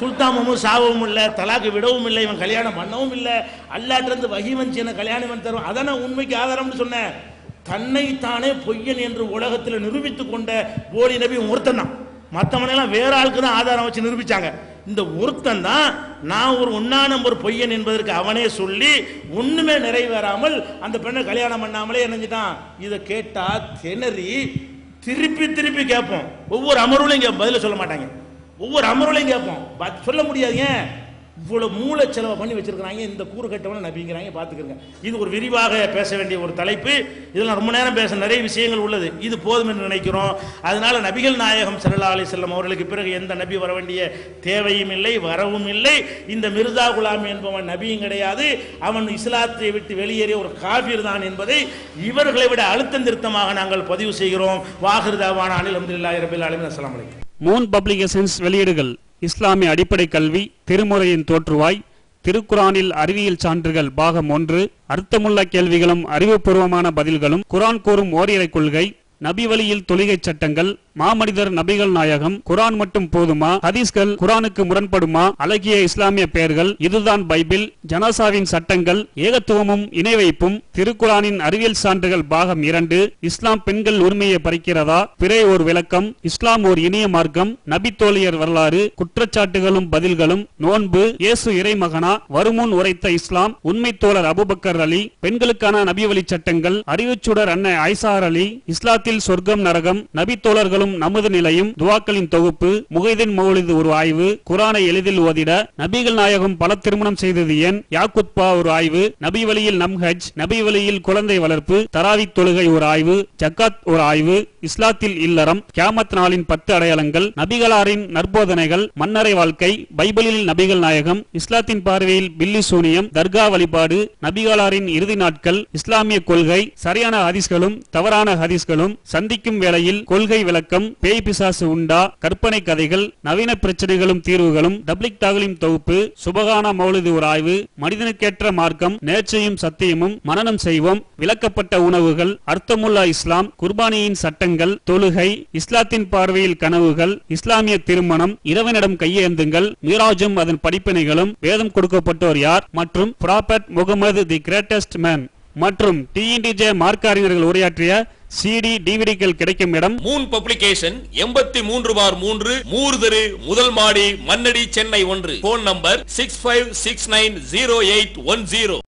சுல்தான் முகமது சாகவும் இல்லை, தலாக்கு விடவும் இல்லை, இவன் கல்யாணம் பண்ணவும் இல்லை, அல்லாட்டிருந்து வகி வந்து என்ன கல்யாணம் பண்ணி தருவான், அதான் நான் உண்மைக்கு ஆதாரம்னு சொன்னேன். தன்னைத்தானே பொய்யன் என்று உலகத்தில் நிரூபித்துக் கொண்ட போலி நபி ஒருத்தன் தான். மற்றவனெல்லாம் வேற ஆளுக்கு தான் ஆதாரம் வச்சு நிரூபிச்சாங்க. இந்த ஒருத்தன் தான் நான் ஒரு 1 நம்பர் பொய்யன் என்பதற்கு அவனே சொல்லி ஒண்ணுமே நிறைவேறாமல் அந்த பெண்ணை கல்யாணம் பண்ணாமலே என்னஞ்சிட்டான். இதை கேட்டா திணறி திருப்பி திருப்பி கேட்போம், ஒவ்வொரு அமர்வுலையும் பதில சொல்ல மாட்டாங்க, ஒவ்வொரு அமர்வுலையும் கேட்போம், சொல்ல முடியாதுங்க. இவ்வளவு மூளை செலவை பண்ணி வச்சிருக்கிறாங்க, இந்த கூறு கட்டவன நபிங்கிறாங்க. பார்த்துக்கிறங்க, இது ஒரு விரிவாக பேச வேண்டிய ஒரு தலைப்பு. இதெல்லாம் ரொம்ப நேரம் பேச நிறைய விஷயங்கள் உள்ளது, இது போதும் என்று நினைக்கிறோம். அதனால நபிகள் நாயகம் ஸல்லல்லாஹு அலைஹி வஸல்லம் அவர்களுக்கு பிறகு எந்த நபி வர வேண்டிய தேவையும் இல்லை, வரவும் இல்லை. இந்த மிர்சா குலாம் என்பவன் நபியும் கிடையாது, அவன் இஸ்லாத்தை விட்டு வெளியேறிய ஒரு காபிர் தான் என்பதை இவர்களை விட அழுத்தம் திருத்தமாக நாங்கள் பதிவு செய்கிறோம். வாஹிர்தாவான அல்ஹம்துலில்லாஹி ரபில் ஆலமீன். அஸ்ஸலாமு அலைக்கும். மூன் பப்ளிகேஷன்ஸ் வெளியீடுகள்: இஸ்லாமிய அடிப்படை கல்வி, திருமுறையின் தோற்றுவாய், திருக்குரானில் அறிவியல் சான்றுகள் பாகம் 1 அர்த்தமுள்ள கேள்விகளும் அறிவுபூர்வமான பதில்களும் குரான் கூறும் ஓரிரை கொள்கை நபி வழியில் தொழுகை சட்டங்கள் மாமனிதர் நபிகள் நாயகம் குரான் மட்டும் போதுமா ஹதீஸ்கள் குரானுக்கு முரண்படுமா அழகிய இஸ்லாமிய பெயர்கள் இதுதான் பைபிள் ஜனாசாவின் சட்டங்கள் ஏகத்துவமும் இணைவைப்பும் திருக்குரானின் அறிவியல் சான்றுகள் பாகம் 2 இஸ்லாம் பெண்கள் உரிமையை பறிக்கிறதா பிறை ஒரு விளக்கம் இஸ்லாம் ஒரு இனிய மார்க்கம் நபி தோழியர் வரலாறு குற்றச்சாட்டுகளும் பதில்களும் நோன்பு இயேசு இறைமகனா வருமுன் உரைத்த இஸ்லாம் உண்மை தோழர் அபூபக்கர் அலி பெண்களுக்கான நபி வழி சட்டங்கள் அறிவுச்சுடர் அன்னை ஆயிஷா அலி இஸ்லாத்தில் சொர்க்கம் நரகம் நபி தோழர்களும் நமது நிலையும் துவாக்களின் தொகுப்பு முகைதீன் மௌலித் ஒரு ஆய்வு குரானை எளிதில் ஓதிட நபிகள் நாயகம் பல திருமணம் செய்தது ஏன் யாக்குத்பா ஒரு ஆய்வு நபி வழியில் நம் ஹஜ் நபி வழியில் குழந்தை வளர்ப்பு தராவி தொழுகை ஒரு ஆய்வு ஜக்காத் ஒரு ஆய்வு இஸ்லாத்தில் இல்லறம் கியாமத் நாளின் 10 அடையாளங்கள் நபிகளாரின் நற்போதனைகள் மன்னரை வாழ்க்கை பைபிளில் நபிகள் நாயகம் இஸ்லாத்தின் பார்வையில் பில்லி சூனியம் தர்கா வழிபாடு நபிகளாரின் இறுதி நாட்கள் இஸ்லாமிய கொள்கை சரியான ஹதீஸ்களும் தவறான ஹதீஸ்களும் சந்திக்கும் வேளையில் கொள்கை விளக்கம் பேய் பிசாசு உண்டா கற்பனை கதைகள் நவீன பிரச்சனைகளும் தீர்வுகளும் தப்லிக் தாகலிம் தொகுப்பு சுபகான மௌலிது ஒரு ஆய்வு மனிதனுக்கேற்ற மார்க்கம் நேர்ச்சையும் சத்தியமும் மனனம் செய்வோம் விளக்கப்பட்ட உணவுகள் அர்த்தமுல்லா இஸ்லாம் குர்பானியின் சட்டங்கள் தொழுகை இஸ்லாத்தின் பார்வையில் கனவுகள் இஸ்லாமிய திருமணம் இறைவனிடம் கையேந்துங்கள் மீராஜும் அதன் படிப்பினைகளும் வேதம் கொடுக்கப்பட்டோர் யார் மற்றும் prophet Muhammad the greatest man மற்றும் டிஎன்டிஜே மார்க்க அறிஞர்கள் உரையாற்றிய சிடி டிவிடிகள் கிடைக்கும் இடம் மூன் பப்ளிகேஷன் 83/3 மூர்தரு முதல் மாடி மன்னடி சென்னை 1 போன் நம்பர் 65690810